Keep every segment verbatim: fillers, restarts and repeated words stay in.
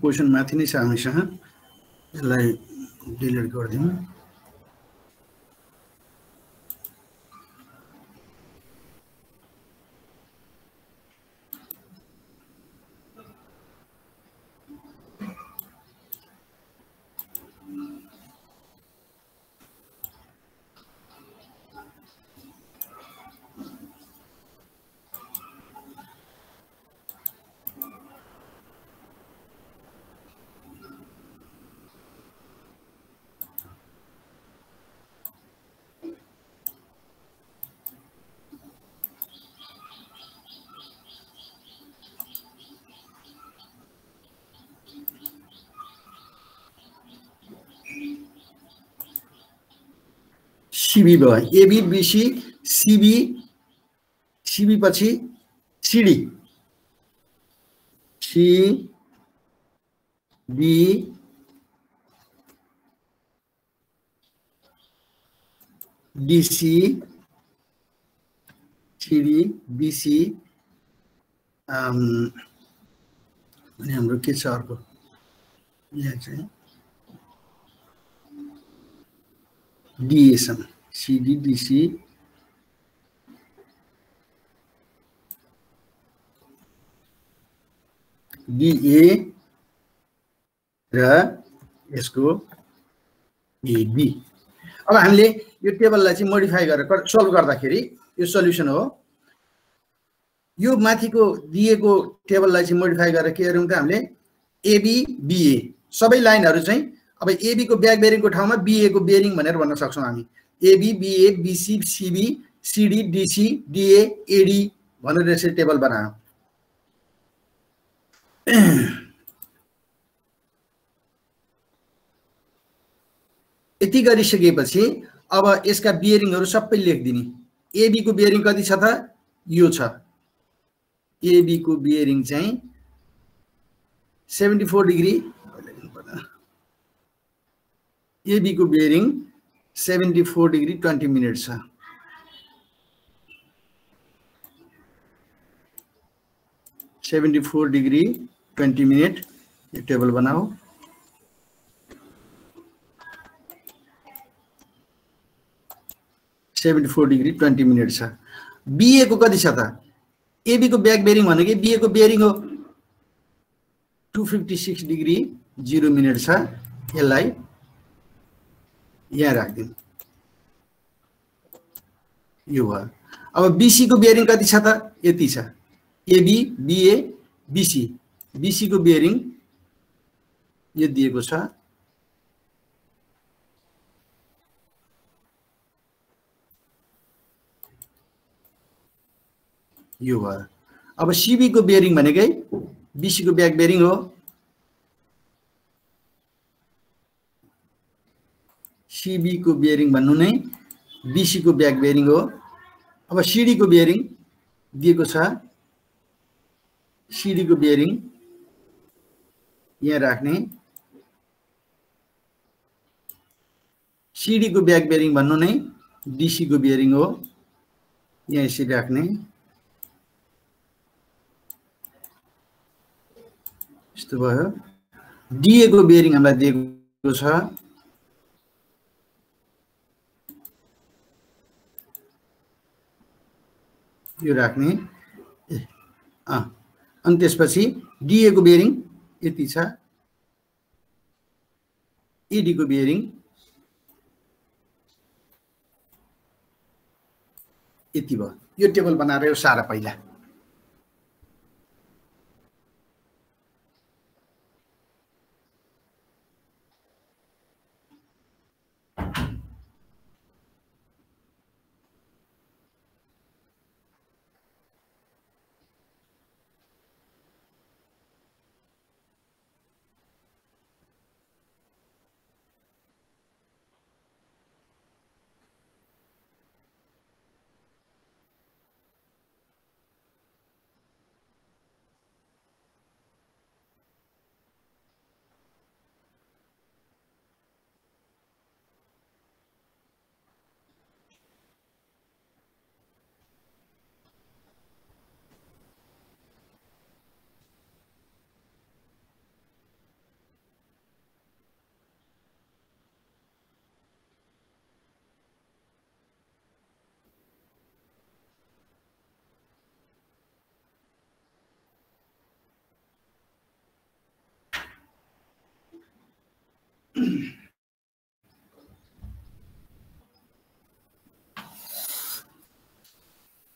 Question माथि नै छ हामीसँग यसलाई डिलिट गर्दियौ। सीबी भयो एबी बीसी सीबी सीबी पछि CD C B DC CD BC अनि हाम्रो के छ अर्को यहाँ चाहिँ DSM C D D C D A र यसको एबी। अब हामीले यो टेबललाई चाहिँ मोडिफाई गरेर सल्भ गर्दाखेरि यो सल्युसन हो। यो माथिको दिएको टेबललाई चाहिँ मोडिफाई गरेर के गर्यौँ त हामीले एबी बिए सबै लाइनहरू चाहिँ अब एबी को ब्याक बेरिङको ठाउँमा बिए को बेरिङ भनेर भन्न सक्छौँ हामी। AB BA BC CB CD DC DA AD भनेर यसरी टेबल बनायो। यति गरिसकेपछि अब यसका बियरिङहरू सबै लेखिदिने। एबी को बियरिङ कति छ त यो छ। एबी को बियरिङ चाहिँ सेभेन्टी फोर डिग्री। एबी को bearing seventy four degree twenty minute छ। Seventy four degree twenty minute ये टेबल बनाओ। Seventy four degree twenty minute छ। बीए को कति छ त एबी को ब्याक बेरिङ भनेको बीए को बेरिङ हो। Two fifty six degree zero minute छ। यसलाई यहाँ राखदिनु यो भयो। अब बीसी को बियरिङ कति छ त यति छ। एबी बीए बीसी बीसी को बियरिङ यो दिएको छ यो भयो। अब सीबी को बियरिङ भनेकै बीसी को ब्याक बियरिङ हो। सीबी को बियरिङ भन्नु नै बीसी को ब्याक बियरिङ हो। अब सीडी को बियरिङ दिएको छ। सीडी को बियरिङ यहाँ राख्ने। सीडी को ब्याक बियरिङ भन्नु नै डीसी को बियरिङ हो। यहाँ यसरी राख्ने यस्तो भयो। डीए को बियरिङ हामीलाई दिएको छ। यो राख्ने अनि त्यसपछि डीए को बियरिङ यति छ। एडी को बियरिङ यति भयो। यो टेबल बनाएर यो सारा पहिला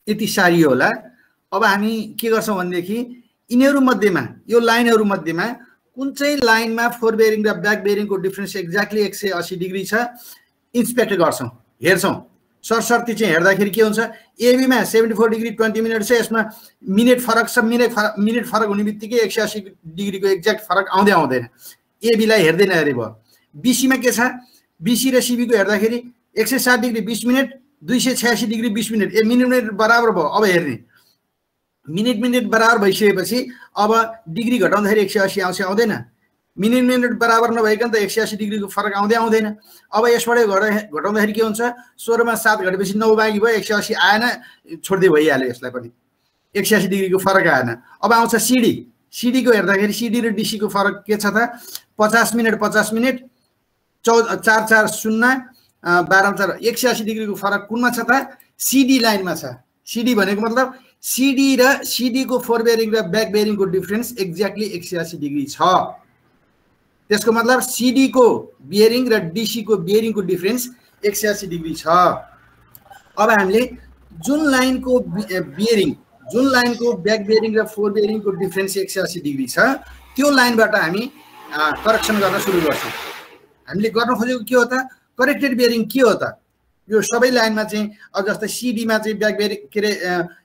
यति सारी होला। अब हामी के गर्छौं भनेदेखि यिनीहरु मध्येमा यो लाइनहरु मध्येमा कुन चाहिँ लाइनमा फोर बेरिङ र ब्याक बेरिङको डिफरेन्स एक्ज्याक्टली एक सय अस्सी डिग्री छ इन्स्पेक्ट गर्छौं हेर्छौं। सरसर्ती चाहिँ हेर्दाखेरि के हुन्छ एबी मा seventy four degree twenty minute छ, यसमा मिनेट फरक छ, मिनेट फरक मिनेट फरक हुनेबित्तिकै एक सय अस्सी डिग्री को एक्ज्याक्ट फरक आउँदै आउँदैन, एबी लाई हेर्दैन अरे भयो। बीसी मा के छ, बीसी र सीबी को हेर्दाखेरि एक सय सात डिग्री बीस मिनेट दुई सय छयासी डिग्री बीस मिनेट ए मिनेट मिनेट बराबर भयो। अब हेर्ने मिनेट मिनेट बराबर भइसकेपछि अब डिग्री घटाउँदाखेरि एक सय अस्सी आउँछ आउँदैन, मिनेट मिनेट बराबर नभइकन त एक सय अस्सी डिग्रीको फरक आउँदै आउँदैन। अब यसबाट घटाउँदाखेरि के हुन्छ सोह्र मा सात घटेपछि नौ बाँकी भयो, एक सय अस्सी आएन छोड्दै भइहाल्यो, यसलाई पनि एक सय अस्सी डिग्रीको फरक आएन। अब आउँछ सिडी, सिडी को हेर्दाखेरि सिडी र डीसी को फरक के छ त पचास मिनेट पचास मिनेट चौ चार चार शून्य बाह्र चार एक सय अस्सी डिग्रीको फरक कुनमा छ त सिडी लाइनमा छ। सिडी भनेको मतलब सिडी र सिडी को फोर बेरिङ र ब्याक बेरिङको डिफरेन्स एक्ज्याक्टली एक सय अस्सी डिग्री छ, त्यसको मतलब सिडी को बियरिङ र डिसी को बियरिङको डिफरेन्स एक सय अस्सी डिग्री छ। अब हामीले जुन लाइनको बियरिङ जुन लाइनको ब्याक बियरिङ र फोर बियरिङको डिफरेन्स एक सय अस्सी डिग्री छ त्यो लाइनबाट हामी करेक्सन गर्न सुरु गर्छौँ। हामीले गर्न खोजेको के हो त करेक्टेड बियरिङ के हो त यो सबै लाइनमा चाहिँ अब जस्तै सिडीमा चाहिँ ब्याक बेरिङ के अरे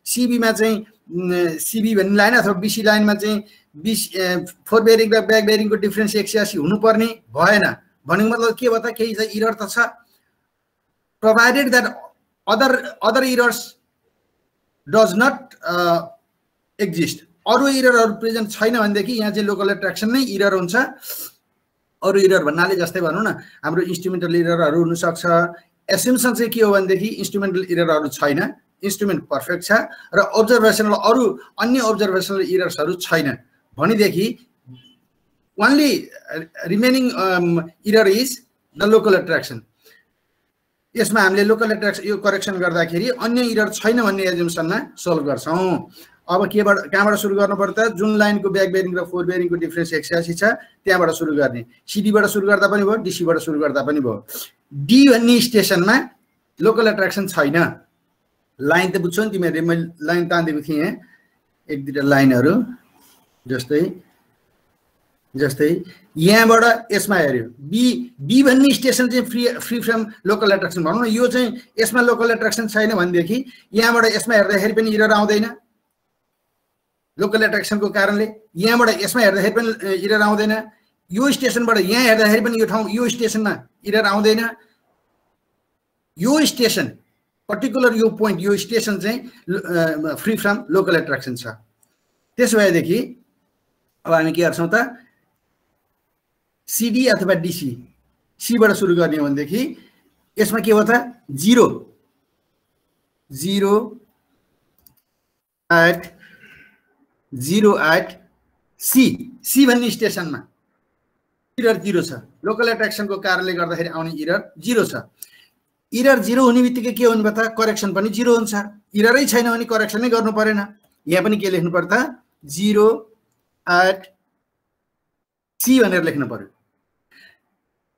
सिबीमा चाहिँ सिबी भन्ने लाइन अथवा बिसी लाइनमा चाहिँ बिस फोर बेरिङ र ब्याक बेरिङको डिफरेन्स एक सय अस्सी हुनुपर्ने भएन, भनेको मतलब के भयो त केही चाहिँ इरर त छ। Provided that other other errors does not exist, अरू इररहरू प्रेजेन्ट छैन भनेदेखि यहाँ चाहिँ लोकल एट्र्याक्सन नै इरर हुन्छ। अरू इरर भन्नाले जस्तै भनौँ न हाम्रो इन्स्ट्रुमेन्टल इररहरू हुनसक्छ, एसिम्सन चाहिँ के हो भनेदेखि इन्स्ट्रुमेन्टल इररहरू छैन, इन्स्ट्रुमेन्ट पर्फेक्ट छ र अब्जर्भेसनल अरू अन्य अब्जर्भेसनल इरर्सहरू छैनन् भनेदेखि only remaining error is the local attraction. यसमा हामीले लोकल एट्र्याक्सन यो करेक्सन गर्दाखेरि अन्य इरर छैन भन्ने एजम्पसनमा सल्भ गर्छौँ। अब केबाट कहाँबाट सुरु गर्नुपर्छ त जुन लाइनको ब्याक बेरिङ र फोर बेरिङको डिफरेन्स एक सय अस्सी छ त्यहाँबाट सुरु गर्ने, सिडीबाट सुरु गर्दा पनि भयो, डिसीबाट सुरु गर्दा पनि भयो। डी भन्ने स्टेसनमा लोकल एट्र्याक्सन छैन, लाइन त बुझ्छौ नि तिमीहरूले, मैले लाइन तानिदिएको थिएँ यहाँ एक दुईवटा लाइनहरू जस्तै जस्तै यहाँबाट यसमा हेऱ्यो बी बी भन्ने स्टेसन चाहिँ free free from local attraction भनौँ न, यो चाहिँ यसमा लोकल एट्र्याक्सन छैन भनेदेखि यहाँबाट यसमा हेर्दाखेरि पनि इरर आउँदैन लोकल एट्र्याक्सनको कारणले, यहाँबाट यसमा हेर्दाखेरि पनि इरर आउँदैन, यो स्टेसनबाट यहाँ हेर्दाखेरि पनि यो ठाउँ यो स्टेसनमा इरर आउँदैन। यो स्टेसन पर्टिकुलर यो पोइन्ट यो स्टेसन चाहिँ फ्री फ्रम लोकल एट्र्याक्सन छ। त्यसो भएदेखि अब हामी के गर्छौँ त सिडी अथवा डिसी सीबाट सुरु गर्ने हो भनेदेखि यसमा के हो त zero zero at zero at C C भन्ने स्टेसनमा इरर जीरो छ, लोकल एट्र्याक्सनको कारणले गर्दाखेरि आउने इरर जीरो छ। इरर जीरो हुने बित्तिकै के हुनु पर्दा करेक्सन पनि जीरो हुन्छ, इररै छैन भने करेक्सनै गर्नु परेन। यहाँ पनि के लेख्नु पर्दा जिरो एट सी भनेर लेख्नु पर्यो,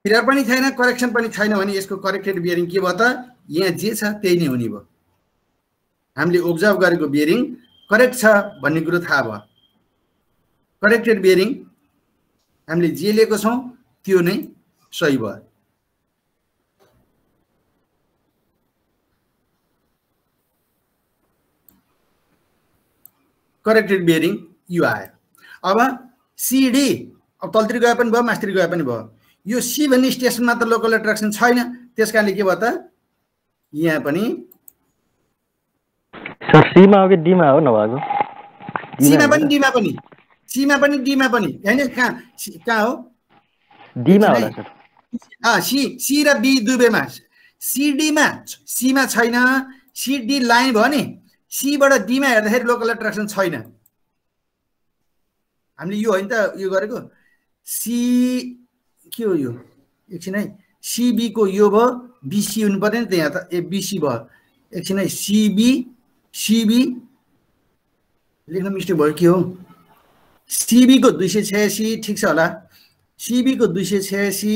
इरर पनि छैन करेक्सन पनि छैन भने यसको करेक्टेड बियरिङ के भयो त यहाँ जे छ त्यही नै हुने भयो। हामीले अब्जर्भ गरेको बियरिङ करेक्ट छ भन्ने कुरो थाहा भयो, करेक्टेड बियरिङ हामीले जे लिएको छौँ त्यो नै सही भयो। करेक्टेड बियरिङ यो आयो। अब सिडी अब तलतिर गए पनि भयो मास्तिर गए पनि भयो, यो सी भन्ने स्टेसनमा त लोकल एट्र्याक्सन छैन त्यस कारणले के भयो त यहाँ पनि सीमा हो कि डीमा हो नभएको, सीमा पनि डीमा पनि सीमा पनि डीमा पनि हैन कहाँ कहाँ हो डीमा होला सर। अ सी सी र बी दुबैमा सिडीमा सीमा छैन, सिडी लाइन भयो नि, सीबाट डीमा हेर्दाखेरि लोकल एट्र्याक्सन छैन। हामीले यो हैन त यो गरेको सी के हो यो एकछिन है सीबी को यो भयो बीसी हुनु पर्दैन त यहाँ त ए बीसी भयो एकछिन है सीबी सिबी लेख्न मिस्टेक भयो के हो सिबी को दुई सय छयासी ठिक छ होला, सिबी को दुई सय छयासी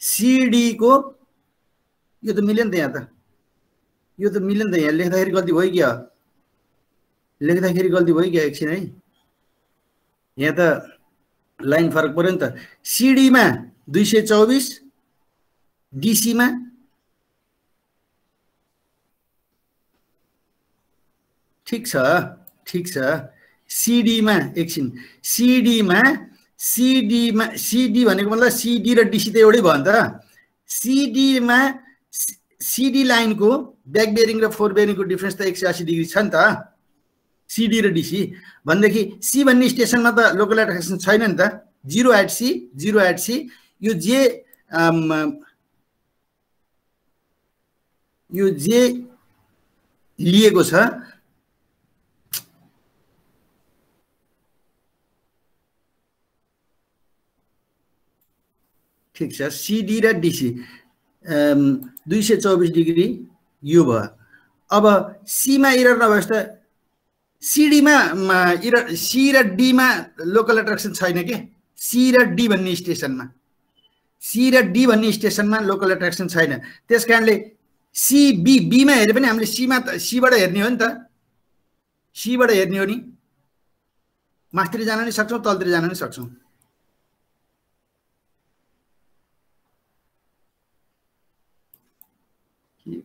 सी डी को यो त मिल्दैन यहाँ त यो त मिल्दैन यहाँ लेख्दाखेरि गल्ती भयो क्या लेख्दाखेरि गल्ती भयो क्या एकछिन है यहाँ त लाइन फरक पर्यो नि त सीडी मा दुई सौ चौबीस डीसी मा ठीक छ ठीक छ सीडी मा एकछिन सीडी मा सीडी मा सीडी भनेको मतलब सीडी र डीसी त एउटै भयो नि त सीडी मा सीडी लाइन को ब्याक बेरिङ र फोर बेरिङ को डिफरेंस त एक सौ अस्सी डिग्री छ नि त सीडी र डीसी भनेदेखि सी भन्ने स्टेसनमा त लोकल एट्राक्सन छैन नि त zero at C zero at C यो जे आम, यो जे लिएको छ ठीक छ सीडी र डीसी दुई सौ चौबीस डिग्री यो भयो। अब सीमा एरर नभएपछि त सीडी में इर सी र डी में लोकल एट्रैक्सन छैन के सी र डी भन्ने स्टेशन में सी र डी भन्ने स्टेशन में लोकल एट्रैक्सन छैन त्यसकारणले सी बी बी में हेरे पनि हामीले सी में सी बाट हेर्ने हो नि त सी बाट हेर्ने हो नि मास्तिर जान नि सक्छौ तलतिर जान नि सक्छौ के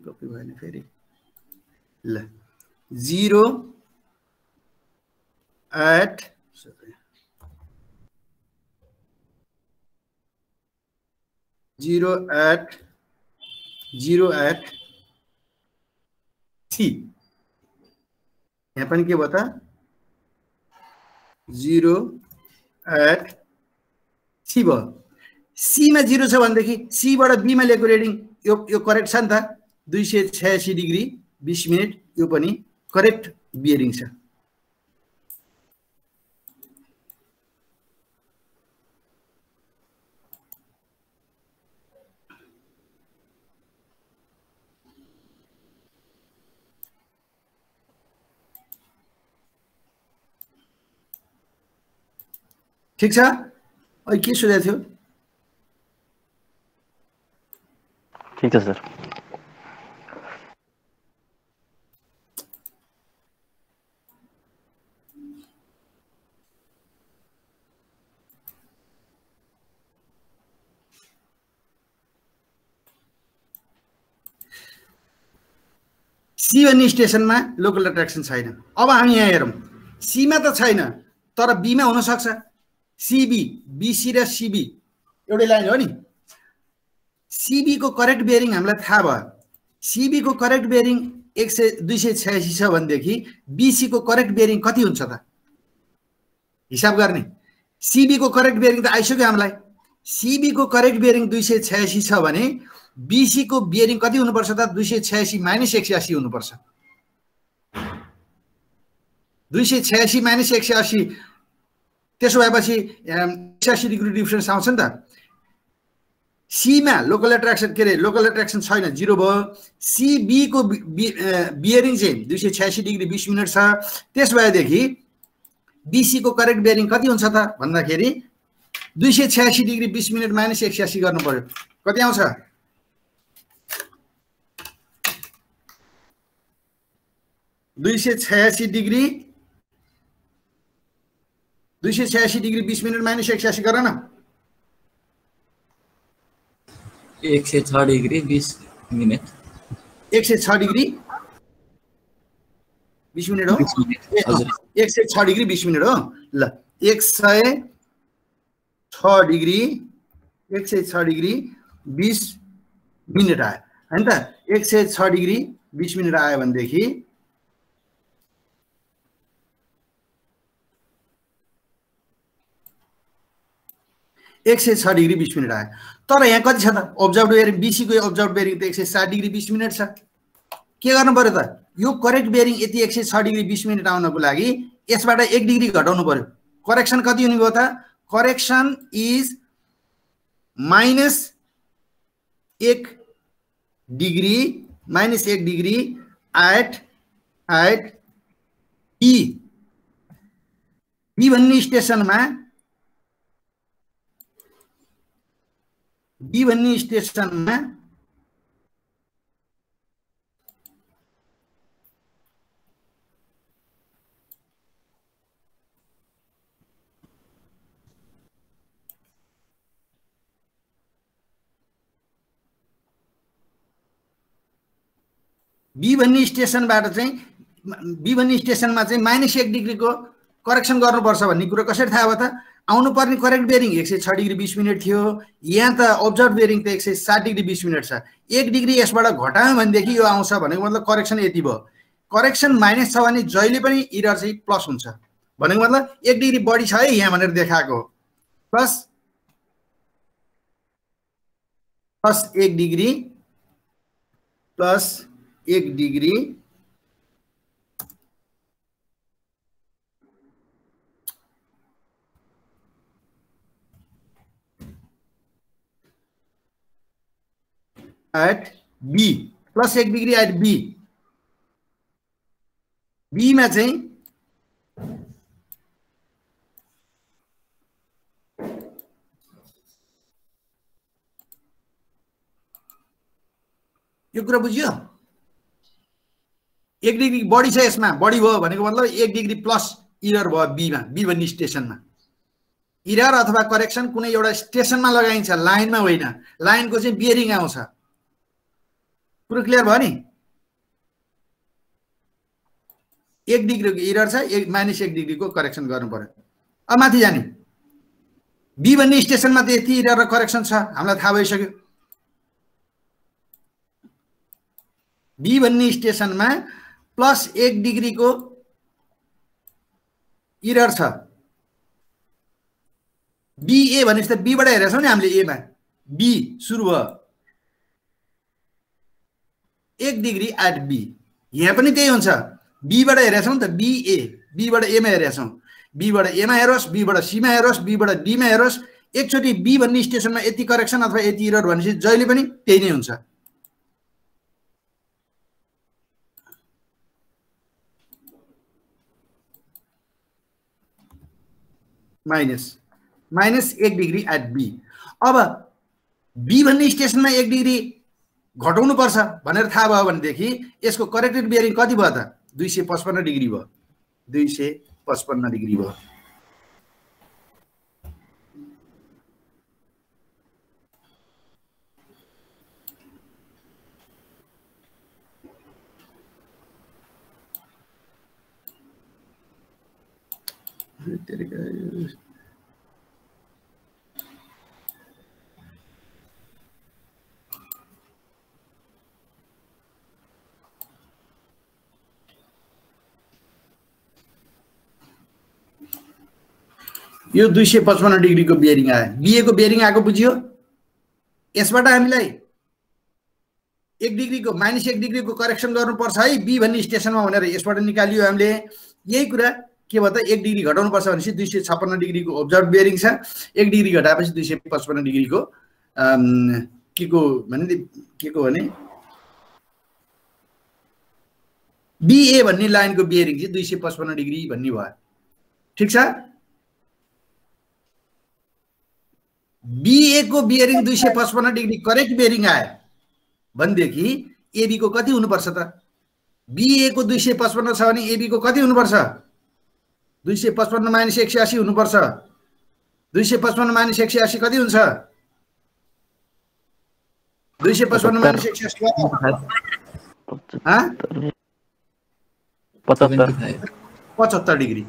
कपी भएन फेरि ल zero at zero at zero at C यहाँ पर के बता जीरो एट सी भ सी में जीरो छी सी बड़ बी में लिएको रेडिङ यो यो करेक्ट छ नि त दुई सौ छयासी डिग्री बीस मिनट यो पनि करेक्ट बियरिङ छ। ठीक है और के सोचा थियो ठीक है सर सी भन्ने स्टेशन में लोकल एट्रैक्सन छैन। अब हम यहाँ हेरौं सी में तो छैन तर बी में हुन सक्छ सीबी बीसी र सीबी एउटै लाइन हो नि सीबी को करेक्ट बेरिङ हामीलाई थाहा भयो सीबी को करेक्ट बेरिङ एक सौ दुई सौ छयासी छ भनेदेखि बीसी को करेक्ट बेरिङ कति हुन्छ त हिसाब गर्ने सीबी को करेक्ट बेरिङ त आइसक्यो हामीलाई सीबी को करेक्ट बेरिङ दुई सौ छयासी छ भने बीसी को बेरिङ कति हुनुपर्छ त दुई सौ छयासी माइनस एक सौ अस्सी हुनुपर्छ दुई सौ छयासी माइनस एक सौ अस्सी त्यसो भएपछि छयासी डिग्री डिफरेंस आउँछ नि त सीमा लोकल एट्रैक्सन के अरे लोकल एट्रैक्सन छैन जीरो भयो सीबी को बियरिङ चाहिँ दुई सौ छयासी डिग्री बीस मिनट छ त्यस भएदेखि बीसी को करेक्ट बियरिङ कति हुन्छ त भन्दाखेरि दुई सौ छयासी डिग्री बीस मिनट माइनस एक सौ अस्सी गर्नु पर्यो कति आउँछ दुई सौ छयासी डिग्री दुई सौ छयासी डिग्री बीस मिनट माइनस एक सौ अस्सी कर न एक सौ छ डिग्री बीस मिनट एक सौ छ डिग्री बीस मिनट हो एक सौ छ डिग्री बीस मिनट हो ल एक सय छ डिग्री एक सौ छ डिग्री बीस मिनट आयो है त एक सौ छ डिग्री बीस मिनट आयो भनेदेखि एक सौ छ डिग्री बीस मिनट आए तर यहाँ कति अब्जर्भ बेरिङ बीसी को अब्जर्भ बेरिङ तो एक सौ सात डिग्री बीस मिनट छ के गर्नु पर्यो त यो करेक्ट बेरिङ ये एक सौ छ डिग्री बीस मिनट आउनको लागि यसबाट एक डिग्री घटाउनु पर्यो करेक्सन कति हुने भयो त करेक्सन इज माइनस एक डिग्री माइनस एक degree at at E B भन्ने स्टेशन में डीवन्नी स्टेशन में बी भन्ने स्टेशन बी भन्ने स्टेशन में माइनस एक डिग्री को करेक्सन गर्नुपर्छ भन्ने कुरा कसरी थाहा भयो त? आउनु पर्ने करेक्ट बेरिङ एक सौ छ डिग्री बीस मिनट थियो, यहाँ त ऑब्जर्व बेरिङ तो एक सौ सात डिग्री बीस मिनट छ। एक डिग्री यसबाट घटायो भनेदेखि यो आउँछ भनेको मतलब करेक्सन यति भयो। करेक्सन माइनस छ भने जहिले पनि एरर चाहिँ प्लस हुन्छ भनेको मतलब एक डिग्री बढी छ है यहाँ भनेर देखाएको हो। प्लस प्लस एक डिग्री प्लस एक डिग्री एट बी प्लस एक डिग्री एट बी। बी में यो कुरा बुझियो? एक डिग्री बढी छ, यसमा बढी भयो भनेको मतलब एक डिग्री प्लस एरर भयो बीमा। बी भन्ने स्टेसनमा एरर अथवा करेक्सन कुनै एउटा स्टेसनमा लगाइन्छ, लाइनमा होइन। लाइनको चाहिँ बियरिङ आउँछ। पुरो क्लियर भयो नि? एक डिग्रीको एरर छ, एक माइनस एक डिग्रीको करेक्सन गर्नु पर्यो। अब माथि जाने बी भन्ने स्टेसनमा त यति एरर र करेक्सन छ, हामीलाई थाहा भइसक्यो। बी भन्ने स्टेसनमा प्लस एक डिग्री को एरर छ। बी ए भनेपछि बी बाट हेरेछौ नि हामीले, ए मा बी सुरु भयो एक डिग्री एट बी। यहाँ पनि त्यही हुन्छ, बी बाट हेरेछौ नि त बी ए, बी बाट ए मा हेरेछौ, बी बाट ए मा हेरोस्, बी बाट सी मा हेरोस्, बी बाट डी मा हेरोस्। एकचोटि बी भन्ने स्टेसनमा यति करेक्सन अथवा यति एरर भनेपछि जहिले पनि त्यही नै हुन्छ। माइनस माइनस एक डिग्री एट बी। अब बी भन्ने स्टेसनमा एक डिग्री घटाउनु पर्छ भनेर थाहा भयो भनेदेखि यसको करेक्टेड बियरिङ कति भयो त? दुई सौ पचपन्न डिग्री भयो, दुई सौ पचपन्न डिग्री भयो। यो दुई सौ पचपन्न डिग्री को बियरिंग आए, बीए को बियरिंग आगे बुझियो? यसबाट हामीलाई एक डिग्री को माइनस एक डिग्री को करेक्सन गर्नुपर्छ है बी भन्ने स्टेसनमा भनेर यसबाट निकालियो हामीले। यही कुरा के भयो त? एक डिग्री घटाउनु पर्छ भनेपछि दुई सौ छप्पन्न डिग्री को ऑब्जर्व बियरिंग छ, एक डिग्री घटाएपछि दुई सौ पचपन्न डिग्री को के को भने के को भने बीए भन्ने लाइन को बियरिंग चाहिँ दुई सौ पचपन्न डिग्री भन्ने भयो। ठीक छ, बीए को बियरिंग दुई सौ पचपन्न डिग्री करेक्ट बियरिंग आए भनेदेखि एबी को कति हुनुपर्छ त? बीए को दुई सौ पचपन्न छ भने एबी को कति हुनुपर्छ? दुई सौ पचपन्न माइनस एक सौ अस्सी हुनुपर्छ। दुई सौ पचपन्न माइनस एक सौ अस्सी कति हुन्छ? दुई सौ पचपन्न माइनस एक सौ अस्सी पचहत्तर डिग्री,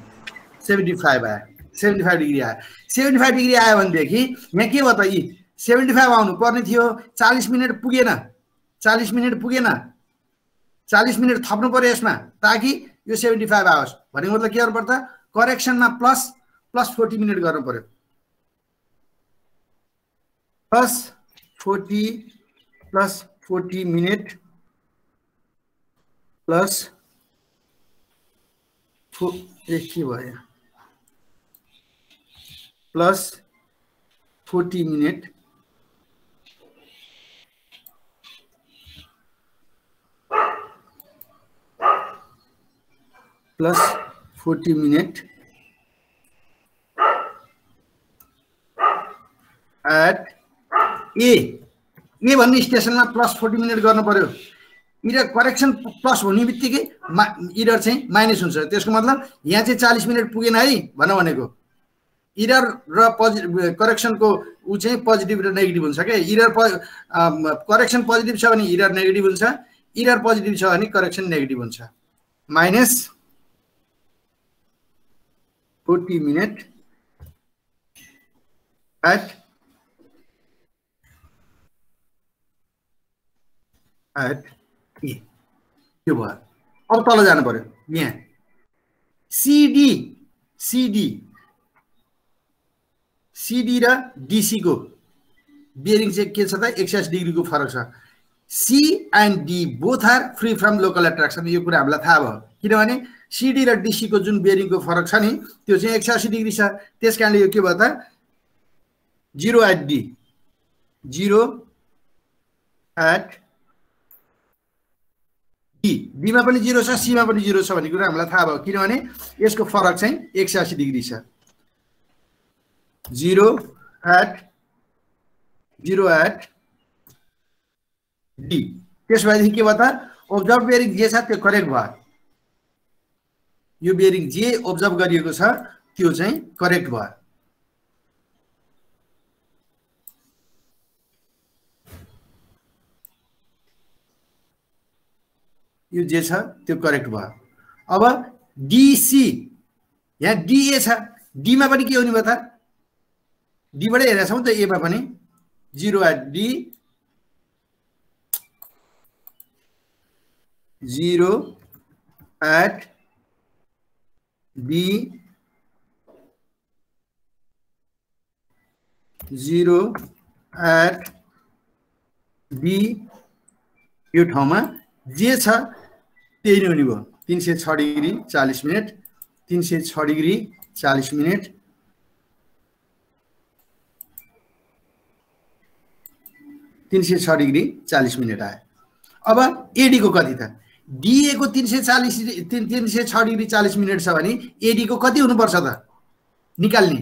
सेभेन्टी फाइभ आयो, सेभेन्टी फाइभ डिग्री आयो। सेभेन्टी फाइभ डिग्री आयो भनेदेखि यहाँ के भयो त? यी सेभेन्टी फाइभ आउनु पर्ने थियो, चालिस मिनट पुगेन, चालिस मिनट पुगेन, चालिस मिनट थप्नु पर्यो यसमा ताकि यो सेभेन्टी फाइभ आओस्। भनेको मतलब के गर्नु पर्छ? करेक्सनमा प्लस प्लस फोर्टी मिनट गर्नु पर्यो, plus forty plus forty minute plus के भयो plus forty minute plus forty minute at A A भन्ने स्टेसनमा प्लस फोर्टी मिनट गर्नु पर्यो। इरर करेक्सन प्लस हुने बित्तिकै इरर चाहिँ माइनस हुन्छ। त्यसको मतलब यहाँ चाहिँ चालीस मिनट पुगेन है भन भनेको। इरर र करेक्सनको उ चाहिँ पोजिटिभ र नेगेटिभ हुन्छ के। इरर करेक्सन पोजिटिभ छ भने इरर नेगेटिभ हुन्छ, इरर पोजिटिभ छ भने करेक्सन नेगेटिभ हुन्छ। Minus forty minute at at ए त्यो भयो। अब तल जानु पर्यो। यहाँ सिडी सिडी सिडी र डिसी को बेरिङ चाहिँ के छ त एक्सएस डिग्री को फरक छ। C and D both are free from local attraction. यो कुरा हामीलाई थाहा भयो किनभने सिडी र डिसी को जुन बेरिङ को फरक छ नि त्यो चाहिँ एक सय अस्सी डिग्री छ। त्यसकारणले यो के भयो त zero at D zero at D डीमा पनि जीरो छ सीमा पनि जीरो छ भन्ने कुरा हामीलाई थाहा भयो किनभने यसको फरक चाहिँ एक सय अस्सी डिग्री छ। Zero at zero at D त्यसपछि के भयो त अब्जर्भ बेरिङ जे छ त्यो करेक्ट भयो। यो बेरिङ जे अब्जर्भ गरिएको छ त्यो चाहिँ करेक्ट भयो। यो जे छ त्यो करेक्ट भयो। अब डिसी यहाँ डिए छ डीमा पनि के हुने भयो त डीबाटै हेरेका छौँ त एमा पनि zero at D zero at D zero at D यो ठाउँमा जे छ त्यही नै हुने भयो। तीन सौ छ डिग्री चालीस मिनट तीन सौ छ डिग्री चालीस मिनट तीन सौ छ डिग्री चालीस मिनट आयो। अब एडी को कति त डीए को तीन सौ चालीस तीन सौ छ डिग्री चालीस मिनट छ भने एडी को कति हुनुपर्छ त निकाल्ने।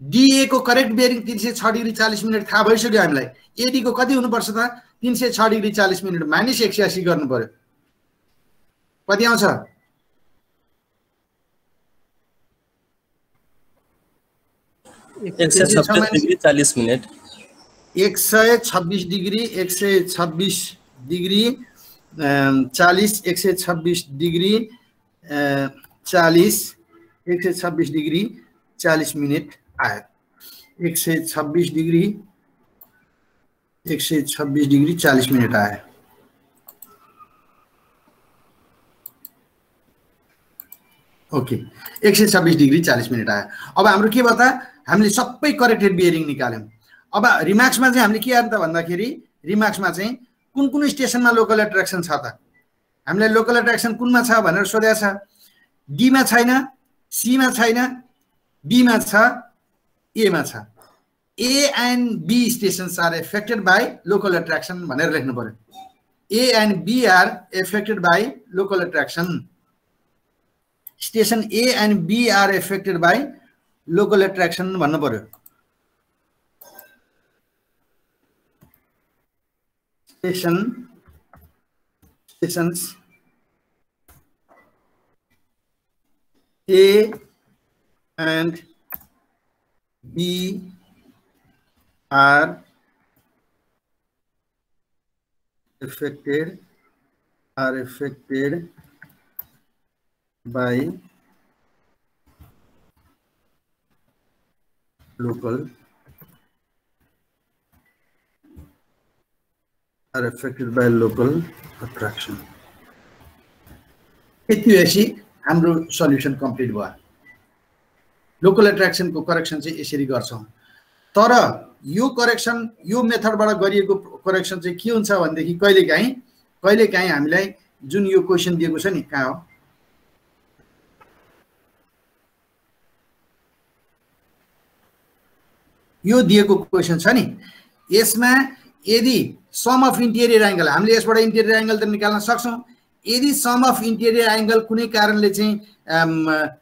डीए को करेक्ट बेरिङ तीन सौ छ डिग्री चालीस मिनट थाहा भइसक्यो हामीलाई। एडी को कति हुनुपर्छ त तीन सौ छ डिग्री चालीस मिनट माइनस एक सौ अस्सी गर्नु पर्यो। कति आउँछ एक सौ छब्बीस डिग्री चालीस मिनट एक सौ छब्बीस डिग्री एक सौ छब्बीस डिग्री चालीस एक सौ छब्बीस डिग्री चालीस एक सौ छब्बीस डिग्री चालीस मिनट आयो। एक सौ छब्बीस डिग्री एक सौ छब्बीस डिग्री चालीस मिनट आए। ओके एक सौ छब्बीस डिग्री चालीस मिनट आए। अब हम के बता हमें सब करेक्टेड बियरिंग निकाल्यौं। अब रिमार्क्स में हमें के आयो त भन्दाखेरि रिमार्क्स में कुन कुन स्टेशन में लोकल एट्रैक्सन छ त हमें लोकल एट्रैक्सन कुन में छ भनेर सोधेको छ। डी में छैन, सी में छैन, बी में छ, ए में छ। A and B stations are affected by local attraction भनेर लेख्नु पर्यो। A and B are affected by local attraction. Station A and B are affected by local attraction भन्नु पर्यो। Station stations A and B are affected are affected by local are affected by local attraction. यति हाम्रो solution complete भयो। Local attraction को correction चाहिँ यसरी गर्छौं तर यो करेक्सन यो मेथडबाट गरिएको करेक्सन चाहिँ के हुन्छ भनेदेखि कहिलेकाहीँ कहिलेकाहीँ हामीलाई जुन यो क्वेसन दिएको छ नि कहाँ हो यो दिएको क्वेसन छ नि यसमा यदि सम अफ इन्टेरियर एङ्गल हामीले यसबाट इन्टेरियर एङ्गल त निकाल्न सक्छौँ। यदि सम अफ इन्टेरियर एङ्गल कुनै कारणले चाहिँ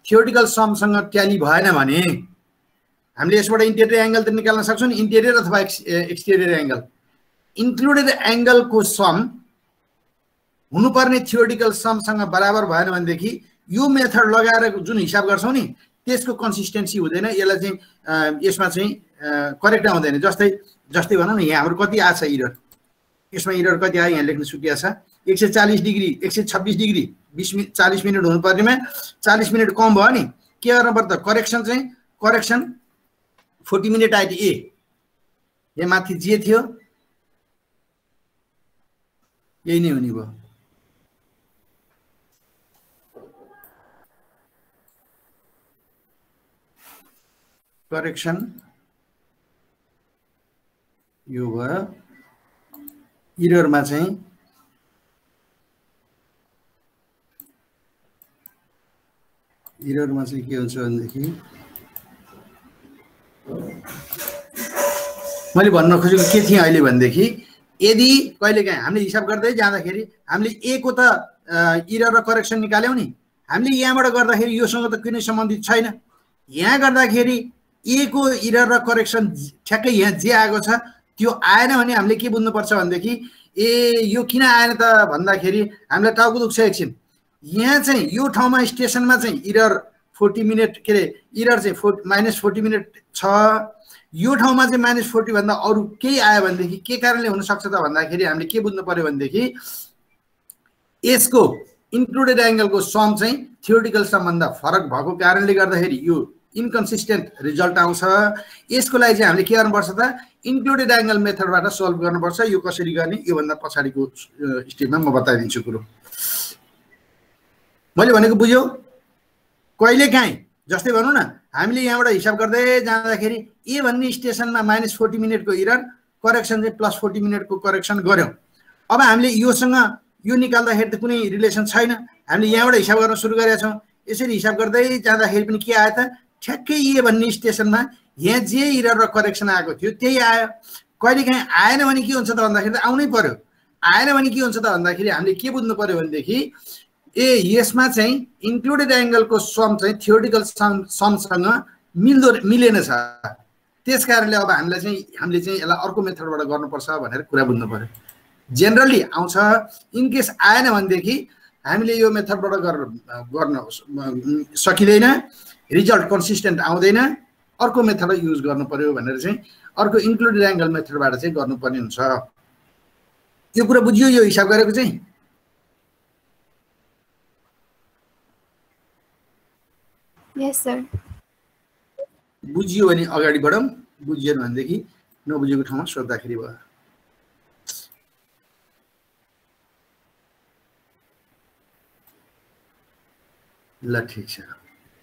थियोरिटिकल समसँग ट्याली भएन भने हामीले यसबाट इन्टेरियर एंगल त निकाल्न सक्छौं नि, इन्टेरियर अथवा एक्सटेरियर एंगल। इन्क्लुडेड एंगल को सम हुनुपर्ने थ्योरेटिकल सम सँग बराबर भएन भने देखि यो मेथड लगाएर जुन हिसाब गर्छौं नि त्यसको कन्सिस्टेन्सी हुँदैन, यसलाई चाहिँ यसमा चाहिँ करेक्ट आउँदैन। जस्तै जस्तै भनौं न, यहाँ हाम्रो कति आछ एरर, यसमा एरर कति आयो यहाँ लेख्न सकिया छ एक सय चालीस डिग्री एक सय छब्बीस डिग्री बीस चालीस मिनेट हुनुपर्नेमा चालीस मिनेट कम भयो नि, के गर्न पर्छ? करेक्सन चाहिँ करेक्सन चालीस मिनेट आइट ए, यहाँ माथि जे थियो यही नै हुने भयो। करेक्सन यो भयो, एररमा चाहिँ एररमा चाहिँ के हुन्छ भनेदेखि मैले भन्न खोजेको के थिएँ अहिले भनेदेखि यदि कहिलेकाहीँ हामीले हिसाब गर्दै जाँदाखेरि हामीले ए को त एरर र करेक्सन निकाल्यौँ नि, हामीले यहाँबाट गर्दाखेरि योसँग त कुनै सम्बन्धित छैन। यहाँ गर्दाखेरि ए को एरर र करेक्सन ठ्याक्कै यहाँ जे आएको छ त्यो आएन भने हामीले के बुझ्नुपर्छ भनेदेखि ए यो किन आएन त भन्दाखेरि हामीलाई टाउको दुख्छ एकछिन। यहाँ चाहिँ यो ठाउँमा स्टेसनमा चाहिँ एरर चालीस मिनट के अरे एरर चाहिँ फोर्टी माइनस फोर्टी मिनट छ, यो ठाउँमा चाहिँ माइनस फोर्टी भन्दा अरू केही आयो भनेदेखि के कारणले हुनसक्छ त भन्दाखेरि हामीले के बुझ्नु पऱ्यो भनेदेखि यसको इन्क्लुडेड एङ्गलको सम चाहिँ थ्योरिटिकल सम्बन्ध फरक भएको कारणले गर्दाखेरि यो इन्कन्सिस्टेन्ट रिजल्ट आउँछ। यसको लागि चाहिँ हामीले के गर्नुपर्छ त इन्क्लुडेड एङ्गल मेथडबाट सल्भ गर्नुपर्छ। यो कसरी गर्ने योभन्दा पछाडिको स्टेपमा म बताइदिन्छु। कुरो मैले भनेको बुझ्यो? कहिलेकाहीँ जस्तै भनौँ न हामीले यहाँबाट हिसाब गर्दै जाँदाखेरि ए भन्ने स्टेसनमा माइनस फोर्टी मिनटको एरर, करेक्सन चाहिँ प्लस फोर्टी मिनटको करेक्सन गऱ्यौँ। अब हामीले योसँग यो निकाल्दाखेरि त कुनै रिलेसन छैन, हामीले यहाँबाट हिसाब गर्न सुरु गरेका छौँ। यसरी हिसाब गर्दै जाँदाखेरि पनि के आयो त ठ्याक्कै ए भन्ने स्टेसनमा यहाँ जे एरर र करेक्सन आएको थियो त्यही आयो। कहिलेकाहीँ आएन भने के हुन्छ त भन्दाखेरि आउनै पर्यो। आएन भने के हुन्छ त भन्दाखेरि हामीले के बुझ्नु पर्यो भनेदेखि ए यसमा चाहिँ इन्क्लुडेड एङ्गलको सम चाहिँ थ्योरिटिकल सम समसँग मिल्दो मिलेन छ, त्यस कारणले अब हामीलाई चाहिँ हामीले चाहिँ यसलाई अर्को मेथडबाट गर्नुपर्छ भनेर कुरा बुझ्नु पर्यो। जेनरली आउँछ, इनकेस आएन भनेदेखि हामीले यो मेथडबाट गर्न सकिँदैन, रिजल्ट कन्सिस्टेन्ट आउँदैन, अर्को मेथड युज गर्नु पर्यो भनेर चाहिँ अर्को इन्क्लुडेड एङ्गल मेथडबाट चाहिँ गर्नुपर्ने हुन्छ। यो कुरा बुझियो यो हिसाब गरेको चाहिँ? Yes sir. बुझियो भने अगाडि बढौँ, बुझिएन भनेदेखि नबुझेको ठाउँमा सोद्धाखेरि भयो। ल ठिक छ,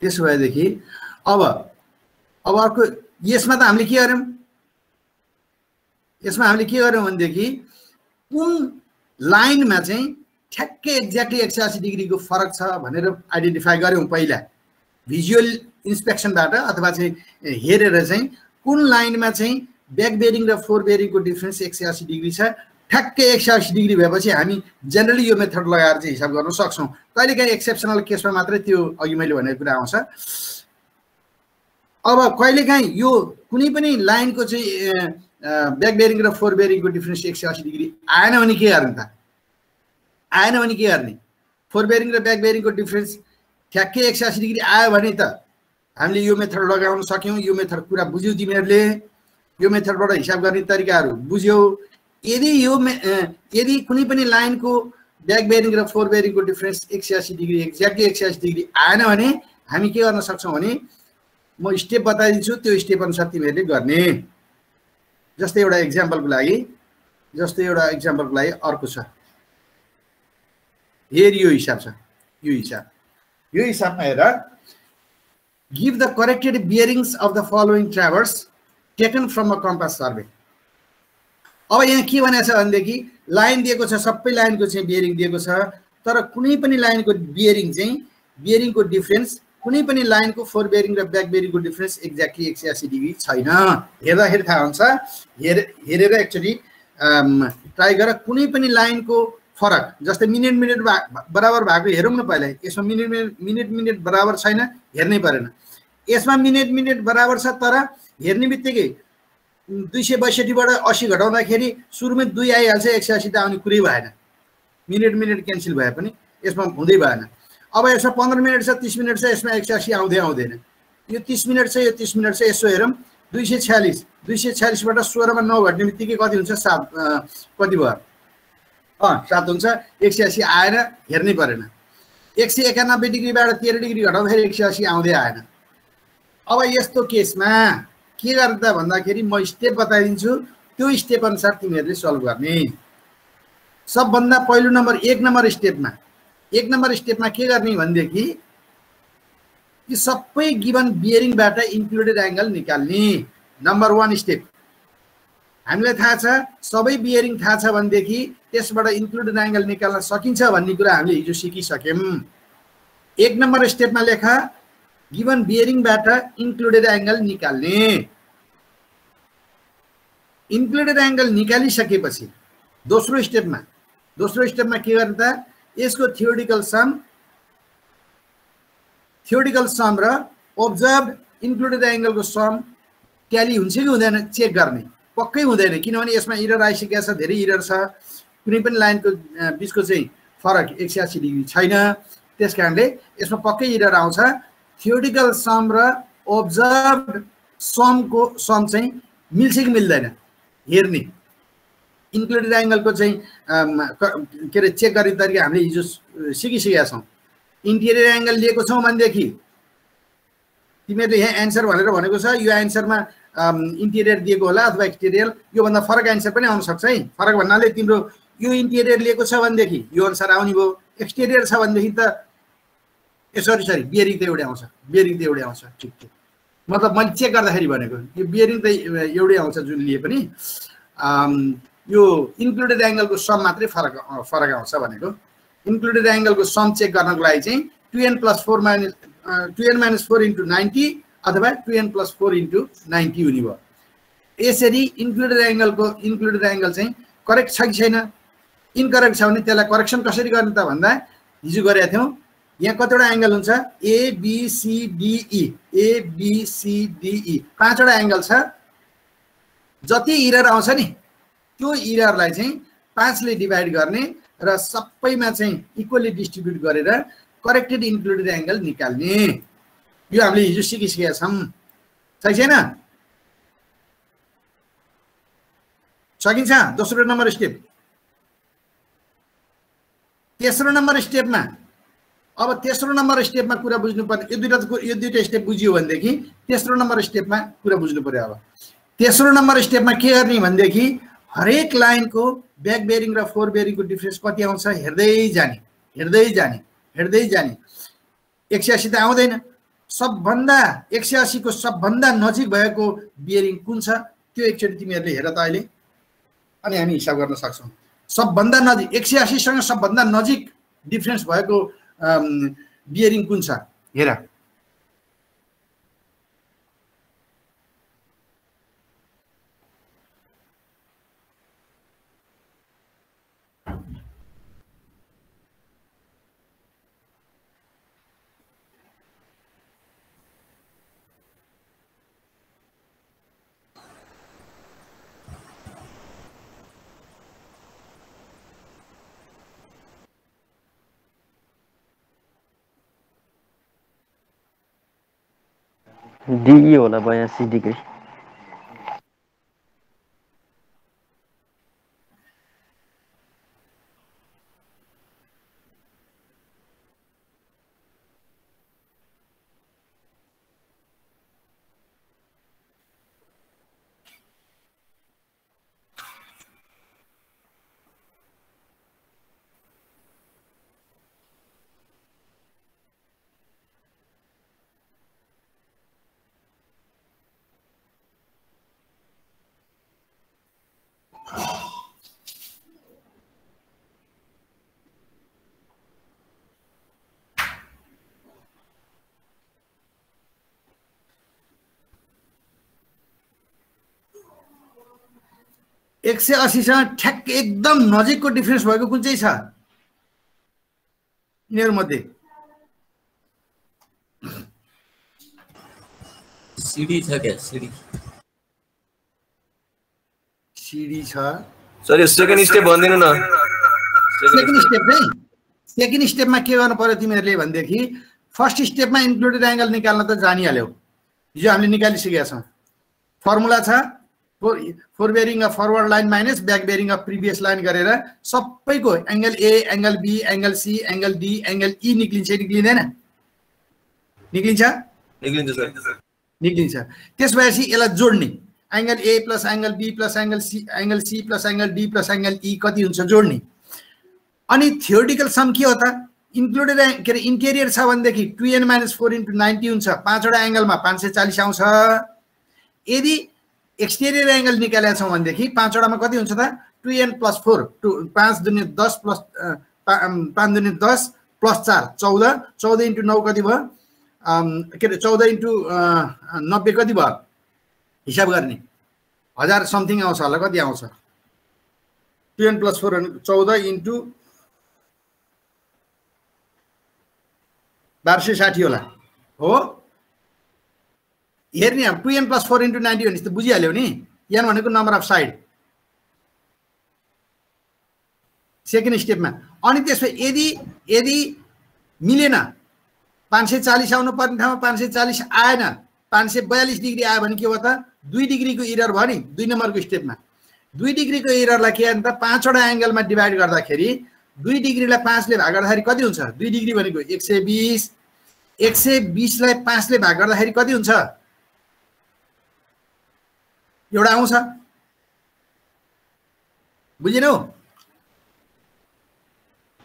त्यसो भएदेखि अब अब अर्को यसमा त हामीले के गर्यौँ? यसमा हामीले के गर्यौँ भनेदेखि कुन लाइनमा चाहिँ ठ्याक्कै एक्ज्याक्टली एक सय अस्सी डिग्रीको फरक छ भनेर आइडेन्टिफाई गऱ्यौँ। पहिला भिजुअल इन्सपेक्सनबाट अथवा चाहिँ हेरेर चाहिँ कुन लाइनमा चाहिँ ब्याक बेरिङ र फोर बेरिङको डिफ्रेन्स एक सय अस्सी डिग्री छ, ठ्याक्कै एक सय अस्सी डिग्री भएपछि हामी जेनरली यो मेथड लगाएर चाहिँ हिसाब गर्न सक्छौँ। कहिलेकाहीँ एक्सेप्सनल केसमा मात्रै त्यो अघि मैले भनेको कुरा आउँछ। अब कहिलेकाहीँ यो कुनै पनि लाइनको चाहिँ ब्याक बेरिङ र फोर बेरिङको डिफ्रेन्स एक सय अस्सी डिग्री आएन भने के गर्ने त? आएन भने के गर्ने? फोर बेरिङ र ब्याक बेरिङको डिफ्रेन्स ठ्याक्कै एक सय अस्सी डिग्री आयो भने त हामीले यो मेथड लगाउन सक्यौँ। यो मेथड कुरा बुझ्यौ तिमीहरूले? यो मेथडबाट हिसाब गर्ने तरिकाहरू बुझ्यौ? यदि यो यदि कुनै पनि लाइनको ब्याक बेरिङ र फोर बेरिङको डिफ्रेन्स एक सय अस्सी डिग्री एक्ज्याक्टली एक सय अस्सी डिग्री आएन भने हामी के गर्न सक्छौँ भने म स्टेप बताइदिन्छु, त्यो स्टेप अनुसार तिमीहरूले गर्ने। जस्तै एउटा इक्जाम्पलको लागि जस्तै एउटा इक्जाम्पलको लागि अर्को छ, हेर यो हिसाब छ। यो हिसाब यो हिसाबमा हेर, give the corrected bearings of the following traverse taken from a compass survey. अब यहाँ के भनेको छ भनेदेखि लाइन दिएको छ, सबै लाइनको चाहिँ बियरिङ दिएको छ, तर कुनै पनि लाइनको बियरिङ चाहिँ बियरिङको डिफ्रेन्स कुनै पनि लाइनको फोर बियरिङ र ब्याक बियरिङको डिफ्रेन्स एक्ज्याक्टली एक सय अस्सी डिग्री छैन। हेर्दाखेरि थाहा हुन्छ, हेर हेरेर एक्चुली ट्राई गर, कुनै पनि लाइनको फरक जस्तै मिनेट मिनेट बराबर भएको हेरौँ न पहिला। यसमा मिनेट मिनेट मिनेट मिनेट बराबर छैन, हेर्नै परेन। यसमा मिनेट मिनेट बराबर छ, तर हेर्ने बित्तिकै दुई सौ बैसठी बड़ असी घटाउँदाखेरि सुरुमै दुई आइहाल्छ एक सौ असी त आउने कुरै भएन। मिनट मिनट क्यान्सल भए पनि यसमा हुँदै भएन। अब यसमा पंद्रह मिनट छ तीस मिनट छ यसमा एक सौ असी आउँदै आउँदैन। यो तीस मिनट छ यो तीस मिनट छ यसो हेरौँ दुई सौ छियालीस दुई सौ छियालीसबाट सोह्रमा नौ घट्ने बित्तिकै कति हुन्छ सात कति भयो अँ सात हुन्छ एक सौ असी आएन हेर्नै परेन। एक सौ एकानब्बे डिग्रीबाट तेरह डिग्री घटाउँदाखेरि एक सौ असी आउँदै आएन। अब यस्तो केसमा के गर्दा भन्दाखेरि म स्टेप बताइदिन्छु त्यो स्टेप अनुसार तिमीहरूले सल्भ गर्ने। सबभन्दा पहिलो नम्बर एक नम्बर स्टेपमा एक नम्बर स्टेपमा के गर्ने भनेदेखि यो सबै गिवन बियरिङबाट इन्क्लुडेड एङ्गल निकाल्ने नम्बर वन स्टेप। हामीलाई थाहा छ सबै बियरिङ थाहा छ भनेदेखि त्यसबाट इन्क्लुडेड एङ्गल निकाल्न सकिन्छ भन्ने कुरा हामीले हिजो सिकिसक्यौँ। एक नम्बर स्टेपमा लेख गिवन बियरिङबाट इन्क्लुडेड एङ्गल निकाल्ने। इन्क्लुडेड एङ्गल निकालिसकेपछि दोस्रो स्टेपमा दोस्रो स्टेपमा के गर्दा यसको थियोरिटिकल सम थियोरिटिकल सम र अब्जर्भ इन्क्लुडेड एङ्गलको सम ट्याली हुन्छ कि हुँदैन चेक गर्ने। पक्कै हुँदैन किनभने यसमा इरर आइसकेको छ, धेरै इरर छ, कुनै पनि लाइनको बिचको चाहिँ फरक एक सौ अस्सी डिग्री छैन। त्यस कारणले यसमा पक्कै इरर आउँछ। थियोरिटिकल सम र अब्जर्भ समको सम चाहिँ मिल्छ कि मिल्दैन हेर्ने। इन्क्लुडेड एङ्गलको चाहिँ के अरे चेक गर्ने तरिका हामीले हिजो सिकिसकेका छौँ। इन्टेरियर एङ्गल लिएको छौँ भनेदेखि तिमीहरूले यहाँ एन्सर भनेर भनेको छ यो एन्सरमा इन्टेरियर दिएको होला अथवा एक्सटेरियर, योभन्दा फरक एन्सर पनि आउनसक्छ है। फरक भन्नाले तिम्रो यो इन्टेरियर लिएको छ भनेदेखि यो अनुसार आउने भयो, एक्सटेरियर छ भनेदेखि त ए सरी सरी बियरिङ त एउटै आउँछ बियरिङ त एउटै आउँछ ठिक ठिक। मतलब मैले चेक गर्दाखेरि भनेको यो बियरिङ त एउटै आउँछ जुन लिए पनि यो इन्क्लुडेड एङ्गलको सम मात्रै फरक फरक आउँछ भनेको। इन्क्लुडेड एङ्गलको सम चेक गर्नको लागि चाहिँ two an plus four minus two an minus four into ninety अथवा two an plus four into ninety हुने भयो। यसरी इन्क्लुडेड एङ्गलको इन्क्लुडेड एङ्गल चाहिँ करेक्ट छ कि छैन, इनकरेक्ट छ भने त्यसलाई करेक्सन कसरी गर्ने त भन्दा हिजो गरेका थियौँ यहाँ कतिवटा एङ्गल हुन्छ एबिसिडिई एबिसिडिई पाँचवटा एङ्गल छ। जति इरर आउँछ नि त्यो इररलाई चाहिँ पाँचले डिभाइड गर्ने र सबैमा चाहिँ इक्वली डिस्ट्रिब्युट गरेर करेक्टेड इन्क्लुडेड एङ्गल निकाल्ने। यो हामीले हिजो सिकिसकेका छौँ। सही छैन? सकिन्छ दोस्रो नम्बर स्टेप। तेस्रो नम्बर स्टेपमा अब तेस्रो नम्बर स्टेपमा कुरा बुझ्नुपर्ने यो दुईटा यो दुईवटा स्टेप बुझियो भनेदेखि तेस्रो नम्बर स्टेपमा कुरा बुझ्नु पर्यो। अब तेस्रो नम्बर स्टेपमा के गर्ने भनेदेखि हरेक लाइन को बैक बेरिंग र फोर बेरिंग को डिफ्रेंस कति आउँछ हेर्दै जाने हेर्दै जाने हेर्दै जाने। एक सौ अस्सी त आउँदैन। सबभन्दा एक सौ अस्सी को सबभन्दा नजिक भएको बेरिंग कुन छ त्यो एकचोटि तिमीहरूले हेर त अहिले, अनि हामी हिसाब गर्न सक्छौं। सबभन्दा नजिक एक सौ अस्सी सँग सबभन्दा नजिक डिफ्रेंस भएको बेरिंग कुन छ हेर। डी होला बयासी डिग्री। एक सौ अस्सीसँग ठ्याक्क एकदम नजिकको डिफ्रेन्स भएको कुन चाहिँ छ यिनीहरूमध्ये? सिडी छ क्या? CD series are. Sorry, second step बंदे ना. Second step नहीं. Second step में क्या करना पड़ेगा मेरे लिए बंदे की. First step में included angle निकालना तो जानी आले हो. जो हमने निकाली सी गया था. Formula था. For for bearing of forward line minus back bearing of previous line करेगा. सब पे को angle A, angle B, angle C, angle D, angle E निकली चाहिए निकली नहीं ना. निकली चाहिए. निकली चाहिए. निकली चाहिए. किस वजह से ये लाज जोड़नी. Angle A plus angle B plus angle C angle C plus angle D plus angle E कति हुन्छ जोड्ने अनि थ्योरेटिकल सम के हो त इन्क्लुडेड के अरे इन्टेरियर छ भने देखि two an minus four into ninety हुन्छ पाँच वटा एंगलमा फाइव फोर्टी आउँछ यदि एक्सटेरियर एंगल निकालेका छौ भने देखि पाँच वटामा कति हुन्छ त two an plus four five * ten plus five * ten plus four fourteen fourteen into nine कति भयो के अरे फोर्टीन into नाइन्टी कति भयो हिसाब गर्ने हजार समथिङ आउँछ होला कति आउँछ ten plus four fourteen into बाह्र सय साठी होला हो हेर्ने अब two an plus four into ninety भने त बुझिहाल्यौ नि एन भनेको नम्बर अफ साइड सेकेन्ड स्टेपमा अनि त्यसपछि यदि यदि मिलेन पाँच सय चालिस आउनु पर्ने ठाउँमा पाँच सय चालिस आएन पांच सौ बयालीस डिग्री आए भने के हो त दुई डिग्री को एरर भयो नि दुई नंबर को स्टेप में दुई डिग्री को एररलाई के अनि त पांच वटा एंगल में डिवाइड गर्दाखेरि दुई डिग्री पांच ले भाग गर्दाखेरि कति हुन्छ दुई डिग्री भनेको एक सय बीस एक सय बीस लाई पांच ले भाग गर्दाखेरि कति हुन्छ एउटा आउँछ बुझिनौ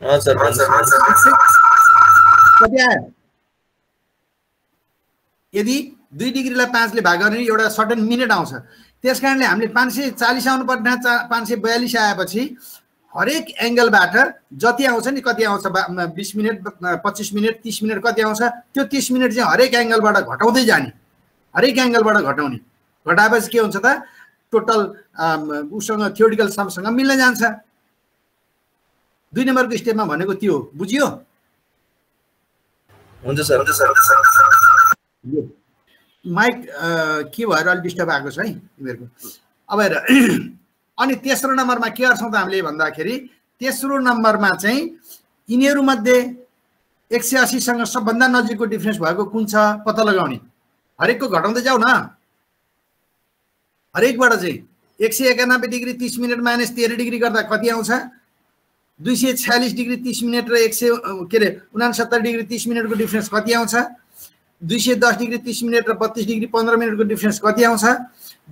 अ सर कति आयो यदि दुई डिग्रीलाई पांच ले भाग गर्ने एउटा सर्टेन मिनेट आउँछ त्यसकारणले हामीले पाँच सय चालिस आउनु पर्ने पाँच सय बयालीस आएपछि हरेक एंगलबाट जति आउँछ नि कति आउँछ बीस मिनेट पच्चीस मिनेट तीस मिनेट कति आउँछ त्यो तीस मिनेट चाहिँ हरेक एंगलबाट घटाउँदै जाने हरेक एंगलबाट घटाउने घटाएपछि के हुन्छ त टोटल उसँग थ्योरेटिकल समसँग मिल्न जान्छ दुई नम्बरको स्टेपमा भनेको त्यो बुझियो हुन्छ सर हुन्छ सर माइक के भएर अलि डिस्टर्ब आएको छ है तिमीहरुको अब हेर अनि तेस्रो नम्बरमा के गर्छौं त हामीले भन्दाखेरि तेस्रो नम्बरमा चाहिँ यिनीहरु मध्ये एक सय अस्सी सँग सबभन्दा नजिकको डिफरेन्स भएको कुन छ पत्ता लगाउने हरेकको घटाउँदै जाऊ न हरेकबाट चाहिँ एक सय एकानब्बे डिग्री तीस मिनेट माइनस तेह्र डिग्री गर्दा कति आउँछ दुई सय छयालिस डिग्री तीस मिनेट र एक सय के अरे उनन्सत्तरी डिग्री तीस मिनेटको डिफरेन्स कति आउँछ दुई सय दस डिग्री तीस मिनेट र बत्तीस डिग्री पंद्रह मिनट को डिफरेंस कति आउँछ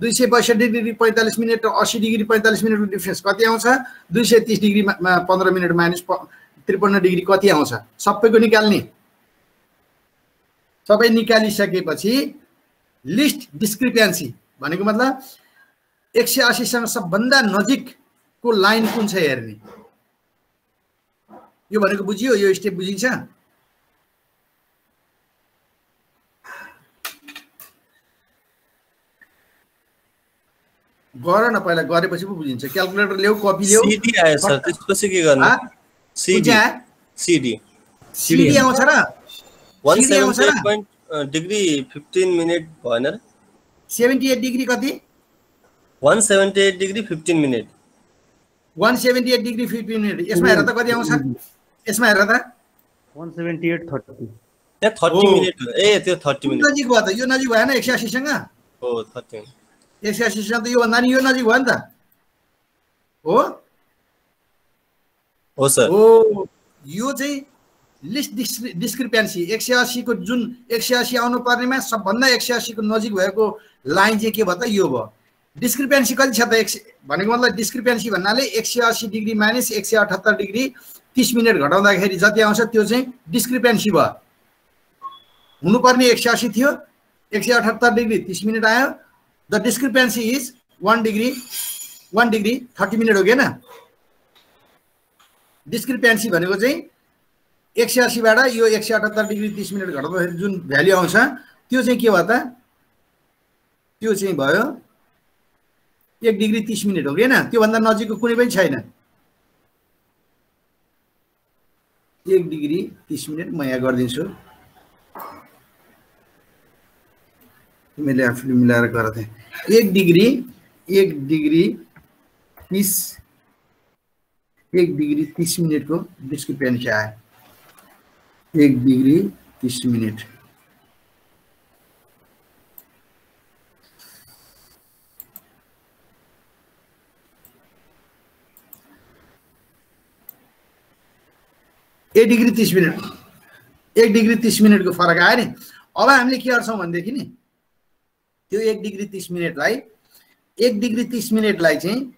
दुई सय बयसट्ठी डिग्री पैंतालीस मिनट र अस्सी डिग्री पैंतालीस मिनट को डिफरेंस कति आउँछ दुई सय तीस डिग्री पंद्रह मिनट माइनस त्रिपन्न डिग्री कति आउँछ सबैको निकाल्ने सबै निकालिसकेपछि लिस्ट डिस्क्रिपेन्सी भनेको मतलब एक सय अस्सी सँग सबभन्दा नजिकको लाइन कुन छ हेर्ने यो भनेको बुझियो यो स्टेप बुझिन्छ गरे न पहिला गरेपछि पो बुझिन्छ क्याल्कुलेटर ल्याऊ कपी ल्याऊ सीडी आयो सर त्यसपछि के गर्ने सीडी सीडी सीडी आउँछ र एक सय अठहत्तर डिग्री पंद्रह मिनेट भएन र अठहत्तर डिग्री कति एक सय अठहत्तर डिग्री पंद्रह मिनेट एक सय अठहत्तर डिग्री पंद्रह मिनेट यसमा हेर त कति आउँछ यसमा हेर त एक सय अठहत्तर तीस ए तीस मिनेट ए त्यो तीस मिनेट नजिक भयो त यो नजिक भएन एक सय अस्सी सँग हो तीस एक सय अस्सी सँग त यो भन्दा नि यो नजिक भयो नि त हो हो सर हो यो चाहिँ लिस्ट डिस्क्रिपेन्सी एक सय अस्सी को जुन एक सय अस्सी आउनु पर्नेमा सबभन्दा एक सय अस्सी को नजिक भएको लाइन चाहिँ के भयो त यो भयो डिस्क्रिपेन्सी कति छ त एक सय भनेको मतलब डिस्क्रिपेन्सी भन्नाले एक सय अस्सी डिग्री माइनस एक सय अठहत्तर डिग्री तीस मिनेट घटाउँदाखेरि जति आउँछ त्यो चाहिँ डिस्क्रिपेन्सी भयो हुनुपर्ने एक सय अस्सी थियो एक सय अठहत्तर डिग्री तीस मिनेट आयो The discrepancy is one degree, one degree thirty minute हो गया ना? Discrepancy बनेगा जाए एक से आशी बड़ा यो एक से अठहत्तर degree तीस minute कर दो फिर जो value आउंस है त्यो से क्या बात है? त्यो से भायो एक degree तीस minute हो गया ना? त्यो बंदा नौजी को कुने बन चाहिए ना? एक degree तीस minute मैं आगर दिन सो मिले मिला रखा रहते हैं एक डिग्री एक डिग्री तीस एक डिग्री तीस मिनट को डिस्क्रिपेंस है, एक डिग्री तीस मिनट। एक डिग्री तीस मिनट एक डिग्री तीस मिनट को फरक आयो नि। अब हामीले के गर्छौं भनेदेखि नि त्यो एक डिग्री तीस मिनटलाई एक डिग्री तीस मिनटलाई चाहिँ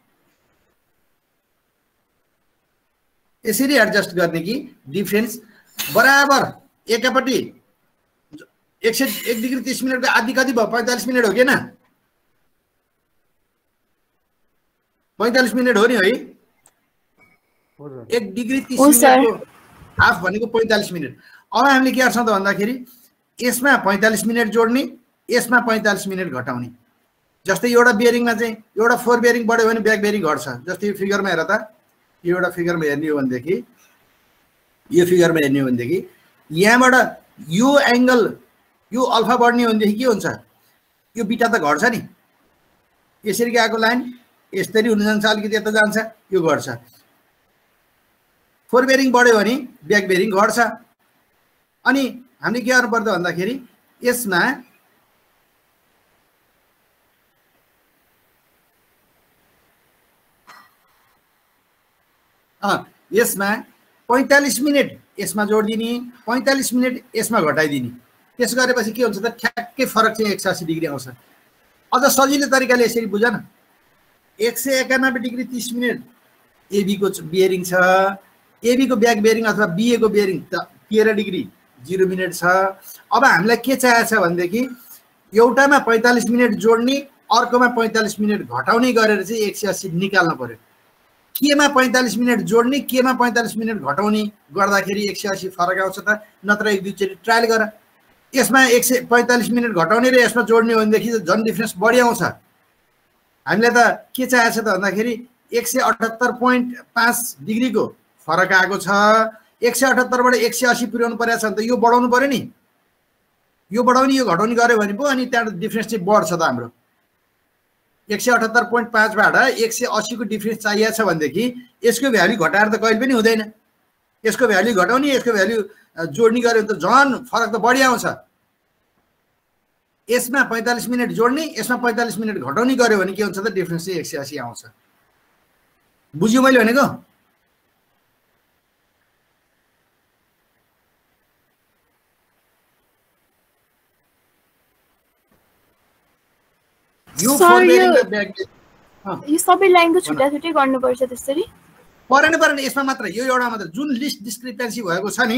यसरी एडजस्ट गर्ने कि डिफ्रेन्स बराबर एकापट्टि एक सौ एक डिग्री तीस मिनट को आधी कति भयो पैंतालीस मिनट हो कि ना, पैंतालीस मिनट हो नि है। एक डिग्री तीस मिनट हाफ भनेको पैंतालीस मिनट। अब हामीले के गर्छौं त भन्दाखेरि यसमा पैंतालीस मिनट जोड्ने, यसमा पैंतालीस मिनट घटाउने। जस्तै एउटा बेरिङमा चाहिँ एउटा फोर बेरिङ बढ्यो भने ब्याक बेरिङ घट्छ। जस्तै यो फिगरमा हेर त, यो एउटा फिगरमा हेर्ने हो भनेदेखि यो फिगरमा हेर्ने हो भनेदेखि यहाँबाट यो एङ्गल यो अल्फा बढ्ने हो भनेदेखि के हुन्छ, यो बिटा त घट्छ नि। यसरी गएको लाइन यसरी हुन जान्छ, अलिकति यता जान्छ, यो घट्छ। फोर बेरिङ बढ्यो भने ब्याक बेरिङ घट्छ। अनि हामीले के गर्नुपर्छ भन्दाखेरि यसमा यसमा पैंतालीस मिनट यसमा जोडिदिने, पैंतालीस मिनट यसमा घटाइदिने। त्यसो गरेपछि के हुन्छ त ठ्याक्कै फरक चाहिँ एक सौ अस्सी डिग्री आउँछ। अझ सजिलो तरिकाले यसरी बुझ न, एक सौ एकानब्बे डिग्री तीस मिनट एबी को बियरिङ छ, एबी को ब्याक बेरिङ अथवा बीए को बेरिङ तेरह डिग्री जीरो मिनट छ। अब हामीलाई के चाहिएको छ भनेदेखि एउटामा पैंतालीस मिनट जोड्ने, अर्कोमा पैंतालीस मिनट घटाउने गरेर चाहिँ एक सौ अस्सी निकाल्नु पर्यो। केमा पैंतालीस मिनट जोड्ने, केमा पैंतालीस मिनट घटाउने गर्दाखेरि एक सौ अस्सी फरक आउँछ त। नत्र एक दुईचोटि ट्रायल गर, यसमा एक सौ पैंतालीस मिनट घटाउने र यसमा जोड्ने हो भनेदेखि झन् डिफ्रेन्स बढी आउँछ। हामीलाई त के चाहिएको छ त भन्दाखेरि एक सौ अठहत्तर पोइन्ट पाँच डिग्रीको फरक आएको छ। एक सौ अठहत्तरबाट एक सौ अस्सी पुर्याउनु परेको छ भने त यो बढाउनु पऱ्यो नि, यो बढाउने यो घटाउने गऱ्यो भने पो अनि त्यहाँबाट डिफ्रेन्स चाहिँ बढ्छ त। हाम्रो एक सौ अठहत्तर पोइन्ट पाँचबाट एक सौ अस्सीको डिफ्रेन्स चाहिएको छ भनेदेखि यसको भ्याल्यु घटाएर त कहिले पनि हुँदैन। यसको भ्याल्यु घटाउने, यसको भ्याल्यु जोड्ने गऱ्यो भने त झन् फरक त बढी आउँछ। यसमा पैंतालीस मिनट जोड्ने, यसमा पैंतालीस मिनट घटाउने गऱ्यो भने के हुन्छ त डिफ्रेन्स चाहिँ एक सौ अस्सी आउँछ। बुझ्यो मैले भनेको? सर यो सबै लाइनको छुट्टा छुट्टै गर्नुपर्छ त्यसरी? परेन परेन, यसमा मात्र, यो एउटा मात्र जुन लिस्ट डिस्क्रिपेन्सी भएको छ नि